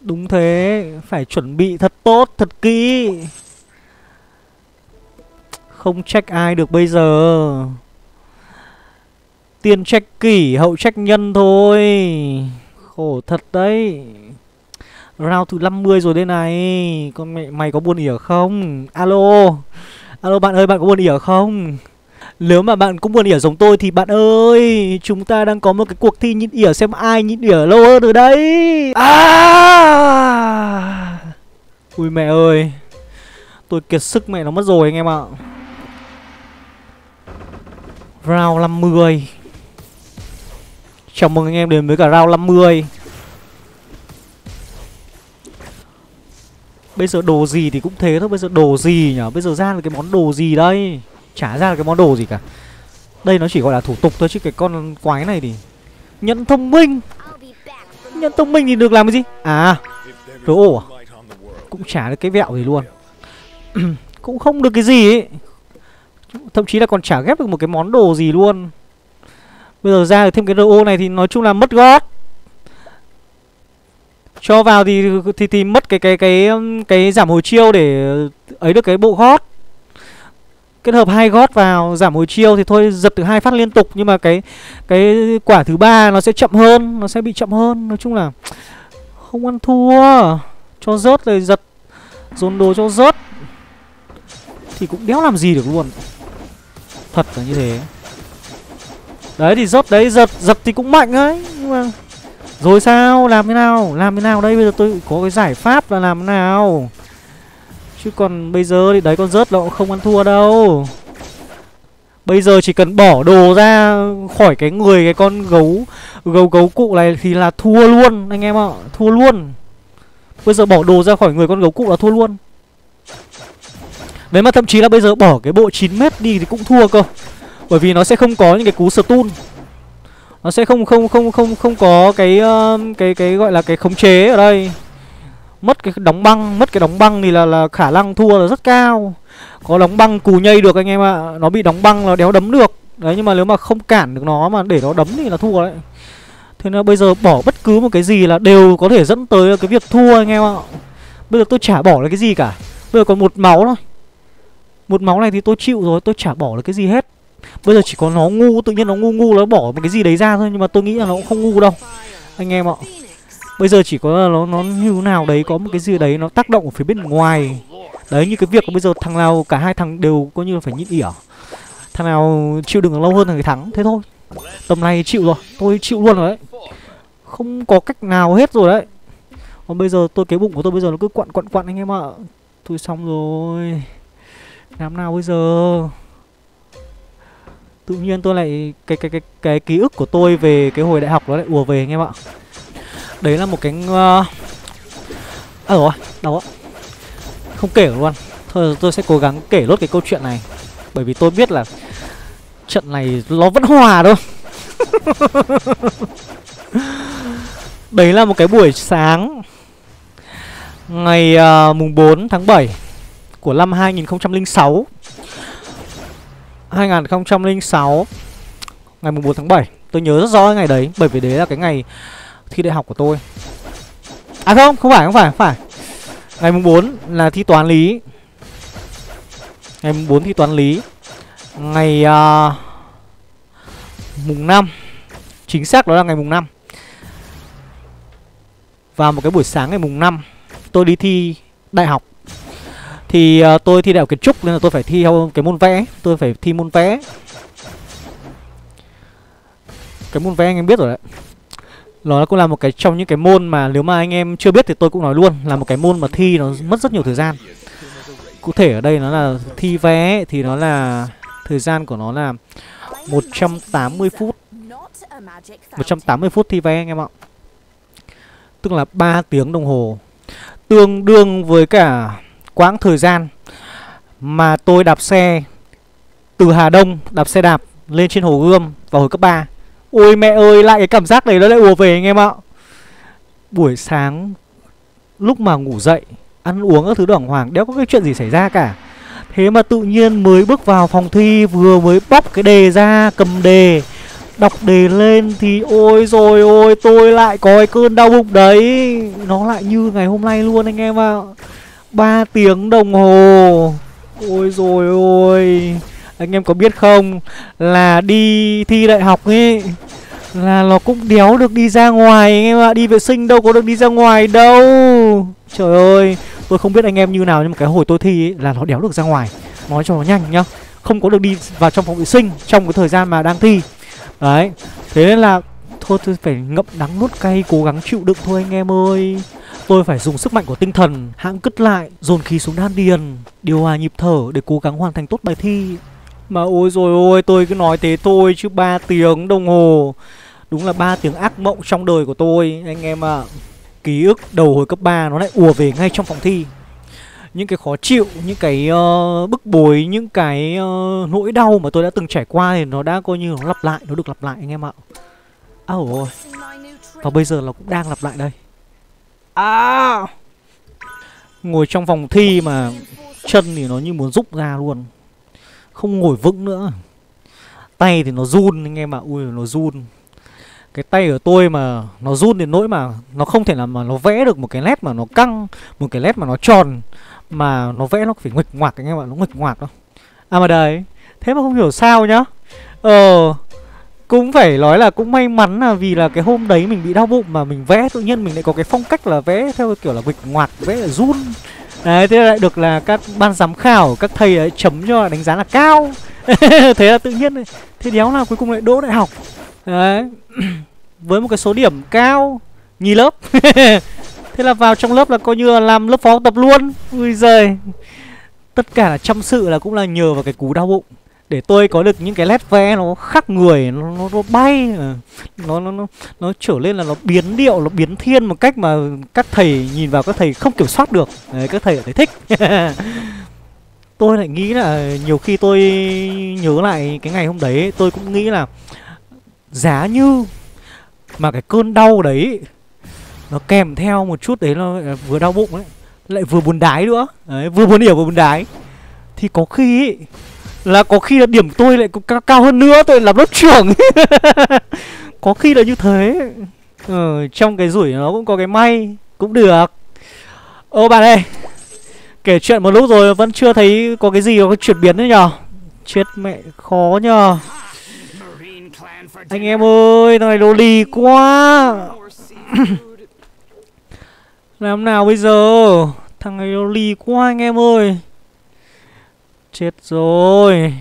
Đúng thế. Phải chuẩn bị thật tốt, thật kỹ. Không trách ai được bây giờ. Tiên trách kỷ, hậu trách nhân thôi. Khổ thật đấy. Round thứ năm mươi rồi đây này. Con mẹ mày có buồn ỉa không? Alo. Alo bạn ơi, bạn có buồn ỉa không? Nếu mà bạn cũng buồn ỉa giống tôi thì bạn ơi, chúng ta đang có một cái cuộc thi nhịn ỉa xem ai nhịn ỉa lâu hơn rồi đấy. À! Ui mẹ ơi. Tôi kiệt sức mẹ nó mất rồi anh em ạ. Round năm mươi. Chào mừng anh em đến với cả round năm mươi. Bây giờ đồ gì thì cũng thế thôi, bây giờ đồ gì nhỉ? Bây giờ ra là cái món đồ gì đây? Chả ra là cái món đồ gì cả. Đây nó chỉ gọi là thủ tục thôi chứ cái con quái này thì nhẫn thông minh. Nhẫn thông minh thì được làm cái gì? À, rồi ổ à? Cũng chả được cái vẹo gì luôn. Cũng không được cái gì ấy. Thậm chí là còn chả ghép được một cái món đồ gì luôn. Bây giờ ra được thêm cái rô này thì nói chung là mất gót. Cho vào thì thì, thì mất cái, cái cái cái cái giảm hồi chiêu để ấy được cái bộ gót. Kết hợp hai gót vào giảm hồi chiêu thì thôi giật được hai phát liên tục, nhưng mà cái cái quả thứ ba nó sẽ chậm hơn, nó sẽ bị chậm hơn. Nói chung là không ăn thua, cho rớt rồi giật, dồn đồ cho rớt thì cũng đéo làm gì được luôn. Thật là như thế. Đấy thì rớt đấy, giật giật thì cũng mạnh đấy, nhưng mà rồi sao, làm thế nào, làm thế nào đây? Bây giờ tôi có cái giải pháp là làm thế nào. Chứ còn bây giờ thì đấy, con rớt nó cũng không ăn thua đâu. Bây giờ chỉ cần bỏ đồ ra khỏi cái người cái con gấu gấu gấu cụ này thì là thua luôn anh em ạ, thua luôn. Bây giờ bỏ đồ ra khỏi người con gấu cụ là thua luôn. Đấy mà thậm chí là bây giờ bỏ cái bộ chín mét đi thì cũng thua cơ. Bởi vì nó sẽ không có những cái cú stun. Nó sẽ không không không không không có cái cái cái gọi là cái khống chế ở đây. Mất cái đóng băng, mất cái đóng băng thì là, là khả năng thua là rất cao. Có đóng băng cù nhây được anh em ạ. À. Nó bị đóng băng, nó đéo đấm được. Đấy, nhưng mà nếu mà không cản được nó mà để nó đấm thì là thua đấy. Thế nên bây giờ bỏ bất cứ một cái gì là đều có thể dẫn tới cái việc thua anh em ạ. À. Bây giờ tôi chả bỏ được cái gì cả. Bây giờ còn một máu thôi. Một máu này thì tôi chịu rồi, tôi chả bỏ được cái gì hết. Bây giờ chỉ có nó ngu, tự nhiên nó ngu ngu nó bỏ một cái gì đấy ra thôi. Nhưng mà tôi nghĩ là nó cũng không ngu đâu anh em ạ. À. Bây giờ chỉ có nó nó như nào đấy, có một cái gì đấy nó tác động ở phía bên ngoài. Đấy, như cái việc bây giờ thằng nào cả hai thằng đều coi như là phải nhịn ỉa. Thằng nào chịu đựng lâu hơn thằng người thắng, thế thôi. Tầm này chịu rồi, tôi chịu luôn rồi đấy. Không có cách nào hết rồi đấy. Còn bây giờ tôi, cái bụng của tôi bây giờ nó cứ quặn quặn quặn anh em ạ. Thôi xong rồi, làm nào bây giờ? Tự nhiên tôi lại cái cái cái cái ký ức của tôi về cái hồi đại học nó lại ùa về anh em ạ. Đấy là một cái ờ à, rồi đâu ạ, không kể luôn. Thôi tôi sẽ cố gắng kể lốt cái câu chuyện này, bởi vì tôi biết là trận này nó vẫn hòa thôi. Đấy là một cái buổi sáng ngày uh, mùng bốn tháng bảy của năm hai nghìn không trăm lẻ sáu. hai nghìn không trăm lẻ sáu ngày mùng bốn tháng bảy. Tôi nhớ rất rõ ngày đấy, bởi vì đấy là cái ngày thi đại học của tôi. À không, không phải, không phải, không phải. Ngày mùng bốn là thi toán lý. Ngày mùng bốn thi toán lý. Ngày uh, mùng năm, chính xác đó là ngày mùng năm. Và một cái buổi sáng ngày mùng năm tôi đi thi đại học. Thì uh, tôi thi đại học kiến trúc nên là tôi phải thi theo cái môn vẽ. Tôi phải thi môn vẽ. Cái môn vẽ anh em biết rồi đấy. Nó cũng là một cái trong những cái môn mà nếu mà anh em chưa biết thì tôi cũng nói luôn, là một cái môn mà thi nó mất rất nhiều thời gian. Cụ thể ở đây nó là thi vẽ thì nó là thời gian của nó là một trăm tám mươi phút. Một trăm tám mươi phút thi vẽ anh em ạ. Tức là ba tiếng đồng hồ, tương đương với cả quãng thời gian mà tôi đạp xe từ Hà Đông, đạp xe đạp lên trên Hồ Gươm vào hồi cấp ba. Ôi mẹ ơi, lại cái cảm giác này nó lại ùa về anh em ạ. Buổi sáng lúc mà ngủ dậy, ăn uống các thứ đàng hoàng, đéo có cái chuyện gì xảy ra cả. Thế mà tự nhiên mới bước vào phòng thi, vừa mới bóc cái đề ra, cầm đề, đọc đề lên thì ôi rồi ôi, tôi lại có cái cơn đau bụng đấy. Nó lại như ngày hôm nay luôn anh em ạ. ba tiếng đồng hồ. Ôi rồi ôi. Anh em có biết không, là đi thi đại học ấy là nó cũng đéo được đi ra ngoài anh em ạ. Đi vệ sinh đâu có được đi ra ngoài đâu. Trời ơi, tôi không biết anh em như nào, nhưng mà cái hồi tôi thi ấy, là nó đéo được ra ngoài. Nói cho nó nhanh nhá, không có được đi vào trong phòng vệ sinh trong cái thời gian mà đang thi. Đấy, thế nên là thôi tôi phải ngậm đắng nuốt cay, cố gắng chịu đựng thôi anh em ơi. Tôi phải dùng sức mạnh của tinh thần, hãng cất lại, dồn khí xuống đan điền, điều hòa nhịp thở để cố gắng hoàn thành tốt bài thi. Mà ôi rồi ôi, tôi cứ nói thế thôi chứ ba tiếng đồng hồ, đúng là ba tiếng ác mộng trong đời của tôi anh em ạ. À, ký ức đầu hồi cấp ba nó lại ùa về ngay trong phòng thi. Những cái khó chịu, những cái uh, bức bối, những cái uh, nỗi đau mà tôi đã từng trải qua thì nó đã coi như nó lặp lại, nó được lặp lại anh em ạ. À ôi, và bây giờ nó cũng đang lặp lại đây. À, ngồi trong phòng thi mà chân thì nó như muốn rút ra luôn, không ngồi vững nữa. Tay thì nó run anh em ạ. Ui nó run. Cái tay của tôi mà nó run đến nỗi mà nó không thể làm mà nó vẽ được một cái nét mà nó căng, một cái nét mà nó tròn, mà nó vẽ nó phải nguệch ngoạc anh em ạ. Nó nguệch ngoạc đó. À mà đấy, thế mà không hiểu sao nhá. Ờ, cũng phải nói là cũng may mắn là vì là cái hôm đấy mình bị đau bụng mà mình vẽ tự nhiên mình lại có cái phong cách là vẽ theo kiểu là nguệch ngoạc, vẽ là run. Đấy, thế lại được là các ban giám khảo, các thầy ấy chấm cho đánh giá là cao. Thế là tự nhiên này, thế đéo là cuối cùng lại đỗ đại học. Đấy, với một cái số điểm cao, nhì lớp. Thế là vào trong lớp là coi như là làm lớp phó tập luôn. Ui giời. Tất cả là chăm sự là cũng là nhờ vào cái cú đau bụng, để tôi có được những cái nét vẽ nó khác người, nó, nó, nó bay, nó, nó, nó, nó trở lên là nó biến điệu, nó biến thiên một cách mà các thầy nhìn vào các thầy không kiểm soát được. Đấy, các thầy lại thích. Tôi lại nghĩ là nhiều khi tôi nhớ lại cái ngày hôm đấy, tôi cũng nghĩ là giá như mà cái cơn đau đấy nó kèm theo một chút đấy, nó vừa đau bụng đấy, lại vừa buồn đái nữa. Đấy, vừa buồn hiểu vừa buồn đái, thì có khi ấy, là có khi là điểm tôi lại cao hơn nữa, tôi làm lớp trưởng. Có khi là như thế. Ừ, trong cái rủi nó cũng có cái may, cũng được. Ô bạn ơi, kể chuyện một lúc rồi vẫn chưa thấy có cái gì, có cái chuyển biến nữa nhờ. Chết mẹ, khó nhờ. Anh em ơi, nó này đồ lì quá. Làm nào bây giờ? Thằng này đồ lì quá anh em ơi. Chết rồi.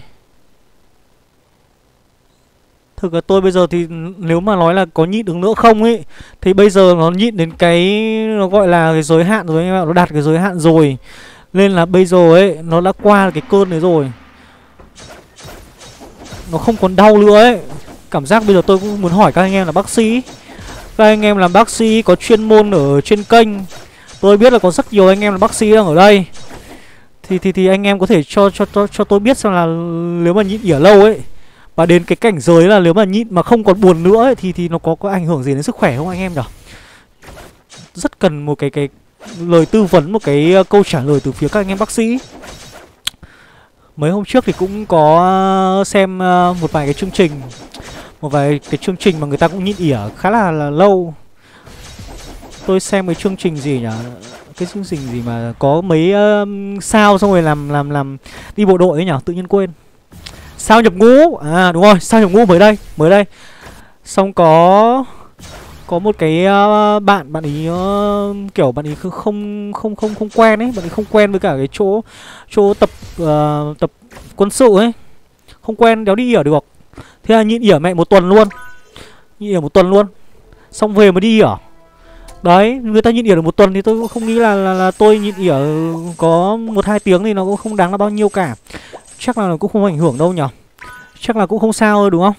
Thực là tôi bây giờ thì nếu mà nói là có nhịn được nữa không ấy, thì bây giờ nó nhịn đến cái nó gọi là cái giới hạn rồi anh em ạ. Nó đạt cái giới hạn rồi, nên là bây giờ ấy nó đã qua cái cơn đấy rồi, nó không còn đau nữa ấy. Cảm giác bây giờ tôi cũng muốn hỏi các anh em là bác sĩ, các anh em làm bác sĩ có chuyên môn ở trên kênh, tôi biết là có rất nhiều anh em là bác sĩ đang ở đây, thì thì thì anh em có thể cho cho cho, cho tôi biết xem là nếu mà nhịn ỉa lâu ấy, và đến cái cảnh giới là nếu mà nhịn mà không còn buồn nữa ấy, thì thì nó có có ảnh hưởng gì đến sức khỏe không anh em nhỉ? Rất cần một cái cái lời tư vấn, một cái câu trả lời từ phía các anh em bác sĩ. Mấy hôm trước thì cũng có xem một vài cái chương trình, một vài cái chương trình mà người ta cũng nhịn ỉa khá là, là lâu. Tôi xem cái chương trình gì nhỉ? Cái chương trình gì mà có mấy uh, sao xong rồi làm làm làm đi bộ đội ấy nhỉ? Tự nhiên quên. Sao nhập ngũ. À đúng rồi, sao nhập ngũ mới đây, mới đây. Xong có có một cái uh, bạn bạn ấy uh, kiểu bạn ấy không không không không quen ấy, bạn ấy không quen với cả cái chỗ chỗ tập uh, tập quân sự ấy. Không quen đéo đi ỉa được. Thế là nhịn ỉa mẹ một tuần luôn. Nhịn ỉa một tuần luôn. Xong về mới đi ỉa. Đấy, người ta nhịn ỉa được một tuần thì tôi cũng không nghĩ là là, là tôi nhịn ỉa có một hai tiếng thì nó cũng không đáng là bao nhiêu cả. Chắc là nó cũng không ảnh hưởng đâu nhỉ. Chắc là cũng không sao thôi đúng không?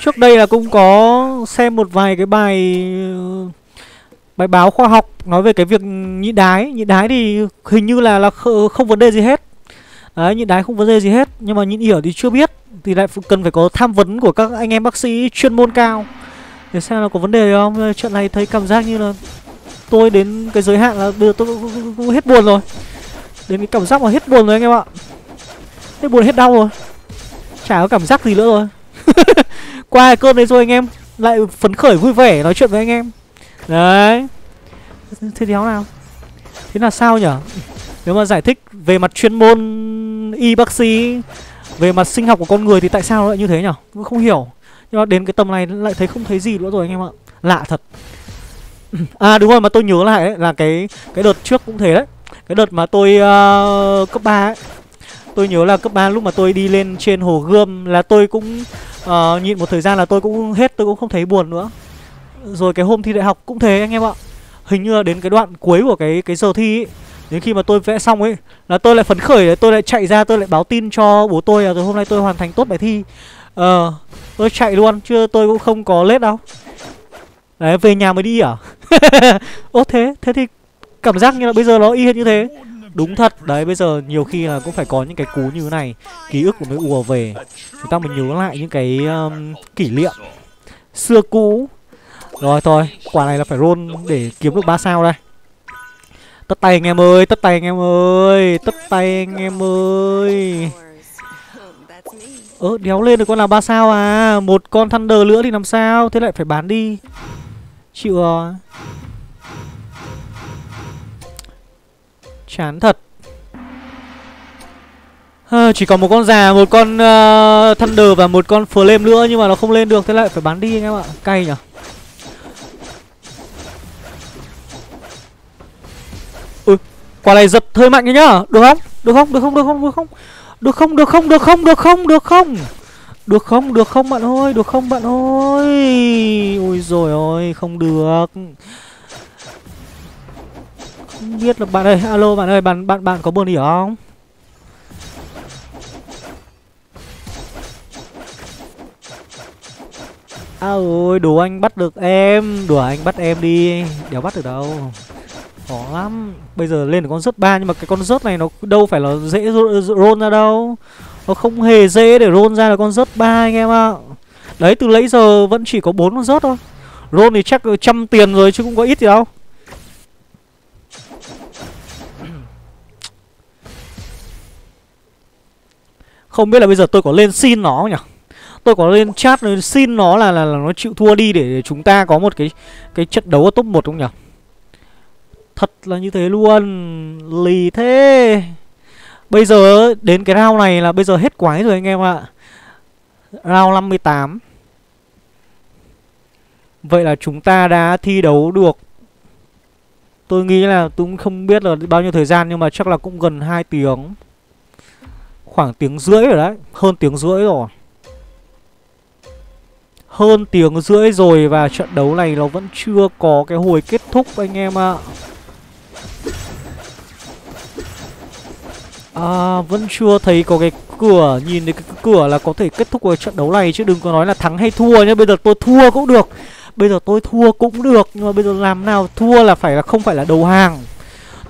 Trước đây là cũng có xem một vài cái bài bài báo khoa học nói về cái việc nhịn đái, nhịn đái thì hình như là là không vấn đề gì hết. Đấy, nhịn đái không vấn đề gì hết, nhưng mà nhịn ỉa thì chưa biết, thì lại cần phải có tham vấn của các anh em bác sĩ chuyên môn cao. Thế sao nó có vấn đề không? Chuyện này thấy cảm giác như là tôi đến cái giới hạn là bây giờ tôi cũng hết buồn rồi. Đến cái cảm giác mà hết buồn rồi anh em ạ. Hết buồn hết đau rồi, chả có cảm giác gì nữa rồi. Qua cái cơn đấy rồi anh em lại phấn khởi vui vẻ nói chuyện với anh em. Đấy. Thế đéo nào. Thế là sao nhở? Nếu mà giải thích về mặt chuyên môn y bác sĩ, về mặt sinh học của con người thì tại sao nó lại như thế nhở? Tôi không hiểu. Nhưng mà đến cái tầm này lại thấy không thấy gì nữa rồi anh em ạ. Lạ thật. À đúng rồi, mà tôi nhớ lại ấy, là cái cái đợt trước cũng thế đấy. Cái đợt mà tôi uh, cấp ba ấy, tôi nhớ là cấp ba lúc mà tôi đi lên trên Hồ Gươm là tôi cũng uh, nhịn một thời gian là tôi cũng hết, tôi cũng không thấy buồn nữa. Rồi cái hôm thi đại học cũng thế anh em ạ. Hình như là đến cái đoạn cuối của cái cái giờ thi ấy, đến khi mà tôi vẽ xong ấy là tôi lại phấn khởi đấy, tôi lại chạy ra tôi lại báo tin cho bố tôi là rồi hôm nay tôi hoàn thành tốt bài thi. Ờ uh, tôi chạy luôn chứ tôi cũng không có lết đâu. Đấy, về nhà mới đi à? Ô thế, thế thì cảm giác như là bây giờ nó y hệt như thế. Đúng thật, đấy bây giờ nhiều khi là cũng phải có những cái cú như thế này, ký ức của mới ùa về. Chúng ta mình nhớ lại những cái um, kỷ niệm xưa cũ. Rồi thôi, quả này là phải roll để kiếm được ba sao đây. Tất tay anh em ơi, tất tay anh em ơi, tất tay anh em ơi. Ơ, đéo lên được con nào ba sao à. Một con Thunder nữa thì làm sao. Thế lại phải bán đi. Chịu rồi. Chán thật à. Chỉ còn một con già, một con uh, Thunder và một con Flame nữa. Nhưng mà nó không lên được. Thế lại phải bán đi anh em ạ. Cay nhở. Ui, quả này giật hơi mạnh đấy nhá. Được không? Được không? Được không? Được không? Được không? Được không, được không, được không, được không, được không. Được không, được không bạn ơi, được không bạn ơi. Ôi dồi ôi, không được. Không biết là bạn ơi, alo bạn ơi, bạn bạn bạn có buồn đi không? À ôi, đùa anh bắt được em, đùa anh bắt em đi, đéo bắt được đâu. Khó lắm. Bây giờ lên được con rớt ba. Nhưng mà cái con rớt này nó đâu phải là dễ roll ra đâu. Nó không hề dễ để roll ra là con rớt ba anh em ạ. Đấy, từ nãy giờ vẫn chỉ có bốn con rớt thôi. Roll thì chắc trăm tiền rồi chứ cũng có ít gì đâu. Không biết là bây giờ tôi có lên xin nó không nhỉ? Tôi có lên chat lên xin nó là, là, là nó chịu thua đi để chúng ta có một cái cái trận đấu ở top một không nhỉ? Thật là như thế luôn. Lì thế. Bây giờ đến cái round này là bây giờ hết quái rồi anh em ạ. Round năm mươi tám. Vậy là chúng ta đã thi đấu được, tôi nghĩ là tôi cũng không biết là bao nhiêu thời gian, nhưng mà chắc là cũng gần hai tiếng. khoảng tiếng rưỡi rồi đấy. Hơn tiếng rưỡi rồi. Hơn tiếng rưỡi rồi và trận đấu này nó vẫn chưa có cái hồi kết thúc anh em ạ. À, vẫn chưa thấy có cái cửa, nhìn thấy cái cửa là có thể kết thúc ở trận đấu này. Chứ đừng có nói là thắng hay thua nhá. Bây giờ tôi thua cũng được, bây giờ tôi thua cũng được, nhưng mà bây giờ làm nào thua là phải là không phải là đầu hàng.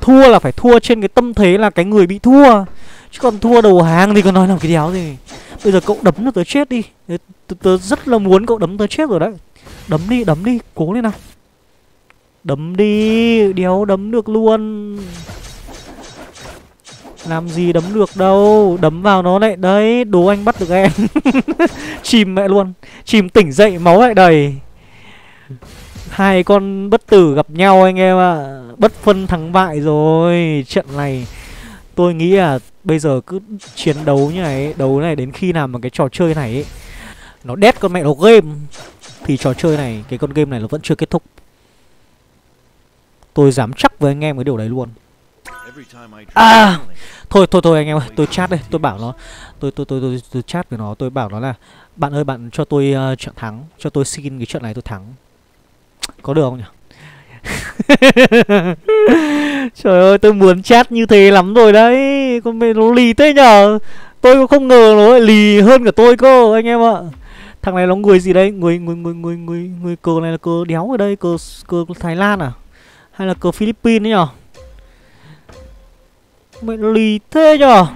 Thua là phải thua trên cái tâm thế là cái người bị thua. Chứ còn thua đầu hàng thì còn nói làm cái đéo gì. Bây giờ cậu đấm nó tới chết đi. Tớ rất là muốn cậu đấm tới chết rồi đấy. Đấm đi, đấm đi, cố lên nào. Đấm đi, đéo đấm được luôn. Làm gì đấm được đâu. Đấm vào nó lại đấy. Đố anh bắt được em. Chìm mẹ luôn. Chìm tỉnh dậy máu lại đầy. Hai con bất tử gặp nhau anh em ạ. À. Bất phân thắng bại rồi. Trận này tôi nghĩ là bây giờ cứ chiến đấu như này. Đấu này đến khi nào mà cái trò chơi này ấy, nó đét con mẹ nó game, thì trò chơi này, cái con game này nó vẫn chưa kết thúc. Tôi dám chắc với anh em cái điều đấy luôn. À, thôi thôi thôi anh em ơi, tôi chat đây, tôi bảo nó, tôi tôi tôi tôi, tôi chat với nó, tôi bảo nó là bạn ơi, bạn cho tôi uh, trận thắng, cho tôi xin cái trận này tôi thắng, có được không nhỉ? Trời ơi, tôi muốn chat như thế lắm rồi đấy, con mẹ nó lì thế nhở, tôi cũng không ngờ nó lại lì hơn cả tôi cơ anh em ạ. Thằng này nó người gì đây, người người người người người người cờ này là cờ đéo ở đây, cờ cờ Thái Lan à, hay là cờ Philippines ấy nhở? Mẹ nó lì thế nhở.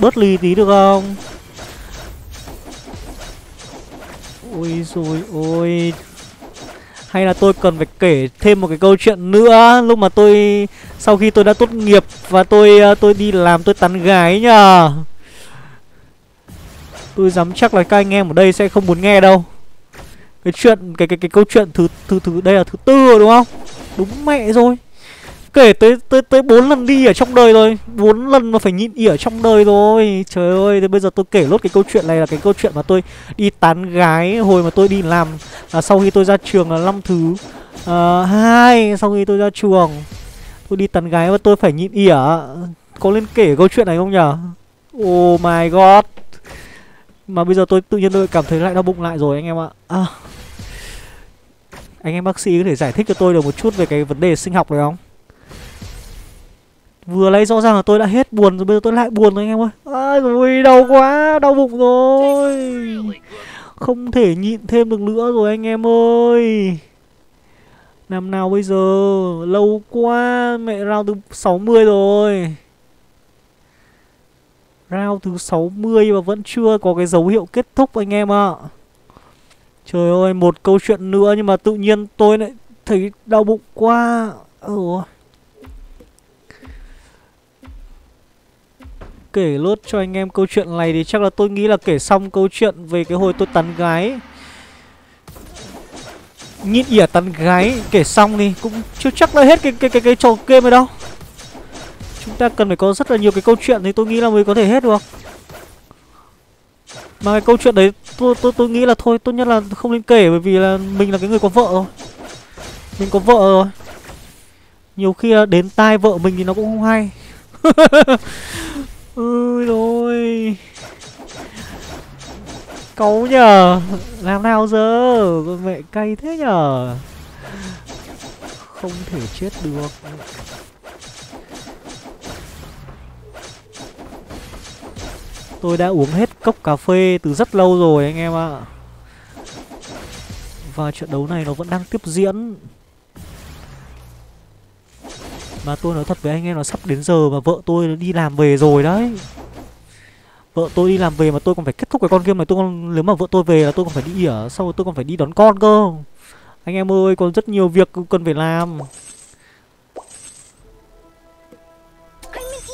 Bớt lì tí được không? Ôi dồi ôi. Hay là tôi cần phải kể thêm một cái câu chuyện nữa. Lúc mà tôi, sau khi tôi đã tốt nghiệp và tôi tôi đi làm, tôi tán gái nhờ. Tôi dám chắc là các anh em ở đây sẽ không muốn nghe đâu. Cái chuyện, cái cái cái câu chuyện thứ thứ thứ đây là thứ tư rồi đúng không? Đúng mẹ rồi. Kể tới tới tới bốn lần đi ở trong đời rồi, bốn lần mà phải nhịn ỉa trong đời rồi. Trời ơi, thế bây giờ tôi kể lốt cái câu chuyện này là cái câu chuyện mà tôi đi tán gái hồi mà tôi đi làm, à, sau khi tôi ra trường là năm thứ à, hai, sau khi tôi ra trường tôi đi tán gái và tôi phải nhịn ỉa. Có nên kể câu chuyện này không nhở? Oh my god. Mà bây giờ tôi tự nhiên tôi cảm thấy lại đau bụng lại rồi anh em ạ. À, anh em bác sĩ có thể giải thích cho tôi được một chút về cái vấn đề sinh học này không? Vừa lấy rõ ràng là tôi đã hết buồn rồi, bây giờ tôi lại buồn rồi anh em ơi. Ôi dồi, đau quá, đau bụng rồi. Không thể nhịn thêm được nữa rồi anh em ơi. Làm nào bây giờ, lâu quá, mẹ round thứ sáu mươi rồi. Round thứ sáu mươi mà vẫn chưa có cái dấu hiệu kết thúc anh em ạ. Trời ơi, một câu chuyện nữa nhưng mà tự nhiên tôi lại thấy đau bụng quá. Ủa. Kể lốt cho anh em câu chuyện này thì chắc là tôi nghĩ là kể xong câu chuyện về cái hồi tôi tán gái, nhịn ỉa tán gái, kể xong thì cũng chưa chắc là hết cái cái cái cái trò game này đâu. Chúng ta cần phải có rất là nhiều cái câu chuyện thì tôi nghĩ là mới có thể hết được. Mà cái câu chuyện đấy tôi tôi tôi nghĩ là thôi tốt nhất là không nên kể, bởi vì là mình là cái người có vợ rồi, mình có vợ rồi, nhiều khi là đến tai vợ mình thì nó cũng không hay. Ôi rồi, cáu nhờ, làm nào giờ, con mẹ cay thế nhờ, không thể chết được. Tôi đã uống hết cốc cà phê từ rất lâu rồi anh em ạ. À. Và trận đấu này nó vẫn đang tiếp diễn. Mà tôi nói thật với anh em, nó sắp đến giờ mà vợ tôi đi làm về rồi đấy. Vợ tôi đi làm về mà tôi còn phải kết thúc cái con game này. Tôi còn, nếu mà vợ tôi về là tôi còn phải đi ỉa, sau tôi còn phải đi đón con cơ. Anh em ơi, còn rất nhiều việc cần phải làm.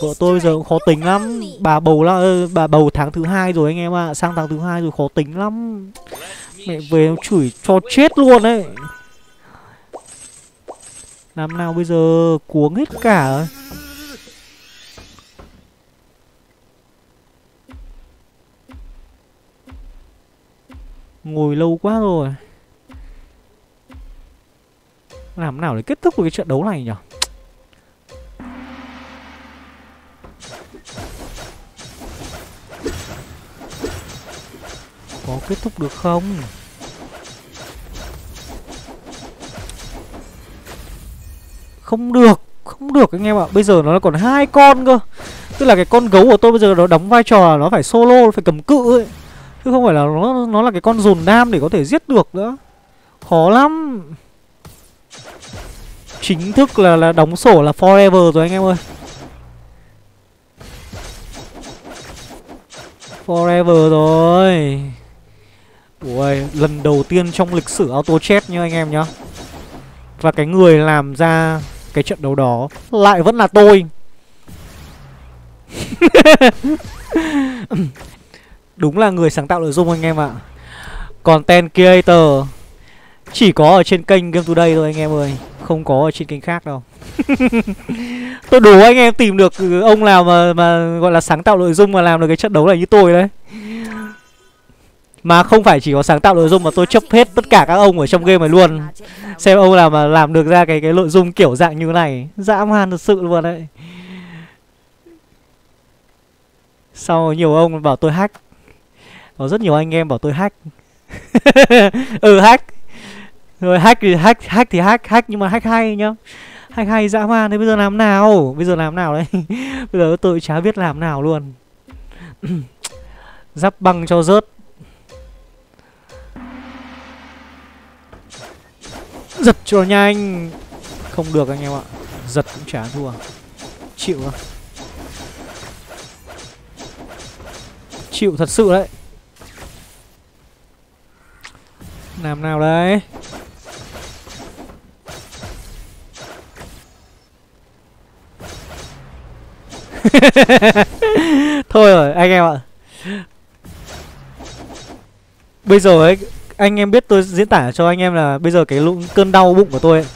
Vợ tôi giờ cũng khó tính lắm. Bà bầu là bà bầu tháng thứ hai rồi anh em ạ. À. Sang tháng thứ hai rồi khó tính lắm. Mẹ về chửi cho chết luôn đấy. Làm nào bây giờ, cuống hết cả. Ngồi lâu quá rồi. Làm nào để kết thúc cái trận đấu này nhỉ? kết thúc được không? Không được, không được anh em ạ. Bây giờ nó còn hai con cơ. Tức là cái con gấu của tôi bây giờ nó đóng vai trò là nó phải solo, nó phải cầm cự ấy. Chứ không phải là nó nó là cái con dồn nam để có thể giết được nữa. Khó lắm. Chính thức là là đóng sổ là forever rồi anh em ơi. Forever rồi. Ui, lần đầu tiên trong lịch sử auto chết nha anh em nhá. Và cái người làm ra cái trận đấu đó lại vẫn là tôi. Đúng là người sáng tạo nội dung anh em ạ. Content creator chỉ có ở trên kênh GameToday thôi anh em ơi, không có ở trên kênh khác đâu. Tôi đố anh em tìm được ông nào mà mà gọi là sáng tạo nội dung mà làm được cái trận đấu này như tôi đấy. Mà không phải chỉ có sáng tạo nội dung mà tôi chấp hết tất cả các ông ở trong game này luôn. Xem ông nào mà làm được ra cái cái nội dung kiểu dạng như này, dã man thật sự luôn đấy. Sau nhiều ông bảo tôi hack. Có rất nhiều anh em bảo tôi hack. Ừ hack. Rồi hack thì hack, hack thì hack, hack nhưng mà hack hay nhá. Hack hay dã man. Thế bây giờ làm nào? Bây giờ làm nào đấy? Bây giờ tôi chả biết làm nào luôn. Giáp băng cho rớt. Giật cho nhanh. Không được anh em ạ. Giật cũng chả thua. Chịu không? Chịu thật sự đấy. Làm nào đấy. Thôi rồi anh em ạ. Bây giờ ấy, anh em biết tôi diễn tả cho anh em là bây giờ cái cơn đau bụng của tôi ấy,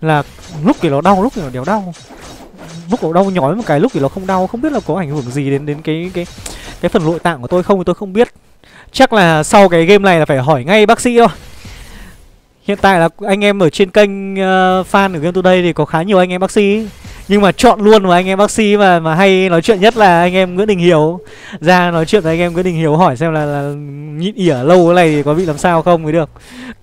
là lúc thì nó đau, lúc thì nó đéo đau, lúc nó đau nhói một cái, lúc thì nó không đau. Không biết là có ảnh hưởng gì đến đến cái cái cái phần nội tạng của tôi không thì tôi không biết. Chắc là sau cái game này là phải hỏi ngay bác sĩ thôi. Hiện tại là anh em ở trên kênh uh, fan của GameToday thì có khá nhiều anh em bác sĩ ấy. Nhưng mà chọn luôn mà anh em bác sĩ mà mà hay nói chuyện nhất là anh em Nguyễn Đình Hiếu. Ra nói chuyện với anh em Nguyễn Đình Hiếu hỏi xem là, là nhịn ỉa lâu cái này thì có bị làm sao không mới được.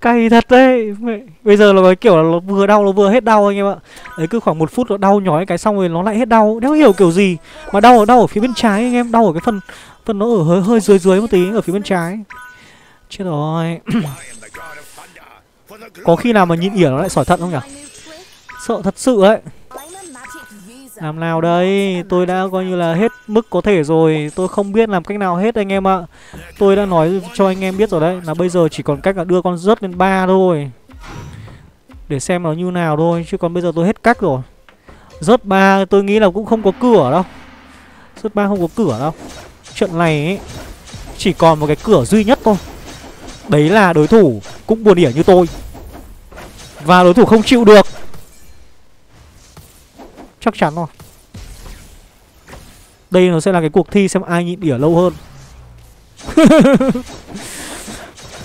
Cay thật đấy. Bây giờ là cái kiểu là nó vừa đau nó vừa hết đau anh em ạ. Đấy, cứ khoảng một phút nó đau nhói cái xong rồi nó lại hết đau. Đéo hiểu kiểu gì. Mà đau ở đau ở phía bên trái anh em, đau ở cái phần phần nó ở hơi hơi dưới dưới một tí ở phía bên trái. Chết rồi. Có khi nào mà nhịn ỉa nó lại sỏi thận không nhỉ? Sợ thật sự ấy. Làm nào đây, tôi đã coi như là hết mức có thể rồi. Tôi không biết làm cách nào hết anh em ạ. Tôi đã nói cho anh em biết rồi đấy. Là bây giờ chỉ còn cách là đưa con rớt lên ba thôi. Để xem nó như nào thôi. Chứ còn bây giờ tôi hết cách rồi. Rớt ba tôi nghĩ là cũng không có cửa đâu. Rớt ba không có cửa đâu. Trận này ấy, chỉ còn một cái cửa duy nhất thôi. Đấy là đối thủ cũng buồn ỉa như tôi. Và đối thủ không chịu được. Chắc chắn rồi. Đây nó sẽ là cái cuộc thi xem ai nhịn ỉa lâu hơn.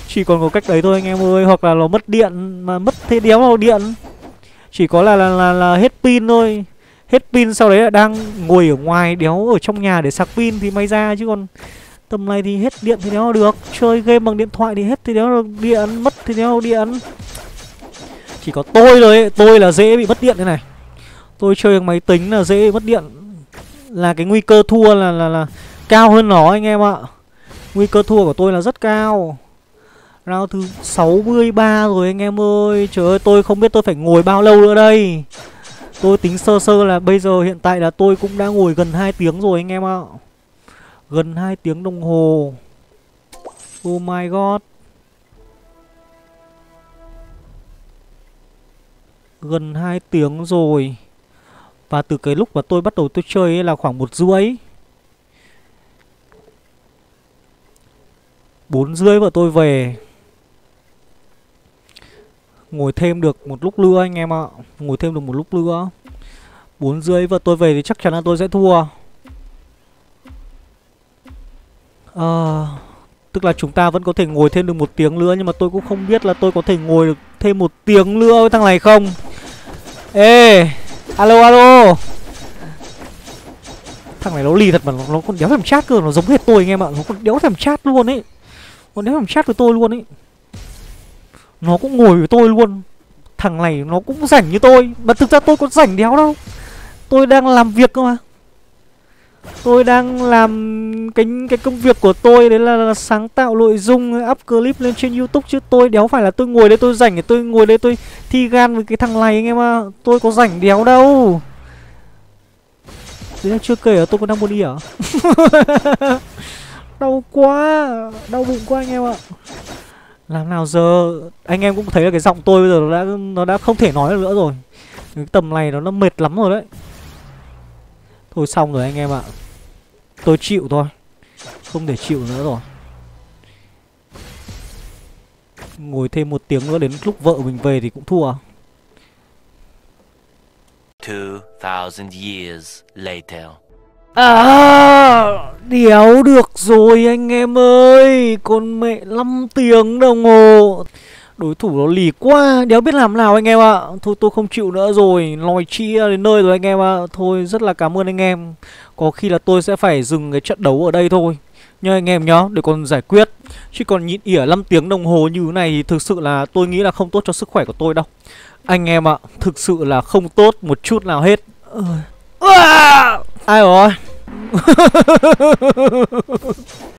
Chỉ còn có cách đấy thôi anh em ơi. Hoặc là nó mất điện. Mà mất thế đéo vào điện. Chỉ có là là, là là hết pin thôi. Hết pin sau đấy là đang ngồi ở ngoài. Đéo ở trong nhà để sạc pin thì may ra. Chứ còn tầm này thì hết điện thì đéo được. Chơi game bằng điện thoại thì hết thì đéo được điện. Mất thì đéo điện. Chỉ có tôi thôi. Tôi là dễ bị mất điện thế này. Tôi chơi bằng máy tính là dễ mất điện. Là cái nguy cơ thua là là là cao hơn nó anh em ạ. Nguy cơ thua của tôi là rất cao. Round thứ sáu mươi ba rồi anh em ơi. Trời ơi tôi không biết tôi phải ngồi bao lâu nữa đây. Tôi tính sơ sơ là bây giờ hiện tại là tôi cũng đã ngồi gần hai tiếng rồi anh em ạ. Gần hai tiếng đồng hồ. Oh my god. Gần hai tiếng rồi. Và từ cái lúc mà tôi bắt đầu tôi chơi ấy là khoảng một rưỡi. bốn rưỡi vợ tôi về. Ngồi thêm được một lúc nữa anh em ạ. Ngồi thêm được một lúc nữa. Bốn rưỡi vợ tôi về thì chắc chắn là tôi sẽ thua. à, Tức là chúng ta vẫn có thể ngồi thêm được một tiếng nữa. Nhưng mà tôi cũng không biết là tôi có thể ngồi được thêm một tiếng nữa với thằng này không. Ê alo alo. Thằng này nó lì thật mà. Nó, nó còn đéo thèm chat cơ. Nó giống hết tôi anh em ạ. Nó còn đéo thèm chat luôn ấy. Còn nếu thằng chat với tôi luôn ấy, nó cũng ngồi với tôi luôn. Thằng này nó cũng rảnh như tôi. Mà thực ra tôi có rảnh đéo đâu. Tôi đang làm việc cơ mà. Tôi đang làm cái cái công việc của tôi. Đấy là, là sáng tạo nội dung, up clip lên trên YouTube. Chứ tôi đéo phải là tôi ngồi đây tôi rảnh để tôi ngồi đây tôi thi gan với cái thằng này anh em ạ. Tôi có rảnh đéo đâu. Đấy là chưa kể là tôi còn đang muốn đi hả? Đau quá, đau bụng quá anh em ạ. Làm nào giờ? Anh em cũng thấy là cái giọng tôi bây giờ nó đã, nó đã không thể nói được nữa rồi. Cái tầm này nó, nó mệt lắm rồi đấy. Thôi xong rồi anh em ạ. Tôi chịu thôi. Không thể chịu nữa rồi. Ngồi thêm một tiếng nữa đến lúc vợ mình về thì cũng thua. two thousand years later. À, đéo được rồi anh em ơi. Con mẹ năm tiếng đồng hồ. Đối thủ nó lì quá, đéo biết làm nào anh em ạ. Thôi tôi không chịu nữa rồi. Lòi chi đến nơi rồi anh em ạ. Thôi rất là cảm ơn anh em. Có khi là tôi sẽ phải dừng cái trận đấu ở đây thôi nhá anh em nhá, để còn giải quyết. Chứ còn nhịn ỉa năm tiếng đồng hồ như thế này thì thực sự là tôi nghĩ là không tốt cho sức khỏe của tôi đâu anh em ạ. Thực sự là không tốt một chút nào hết. Ai rồi?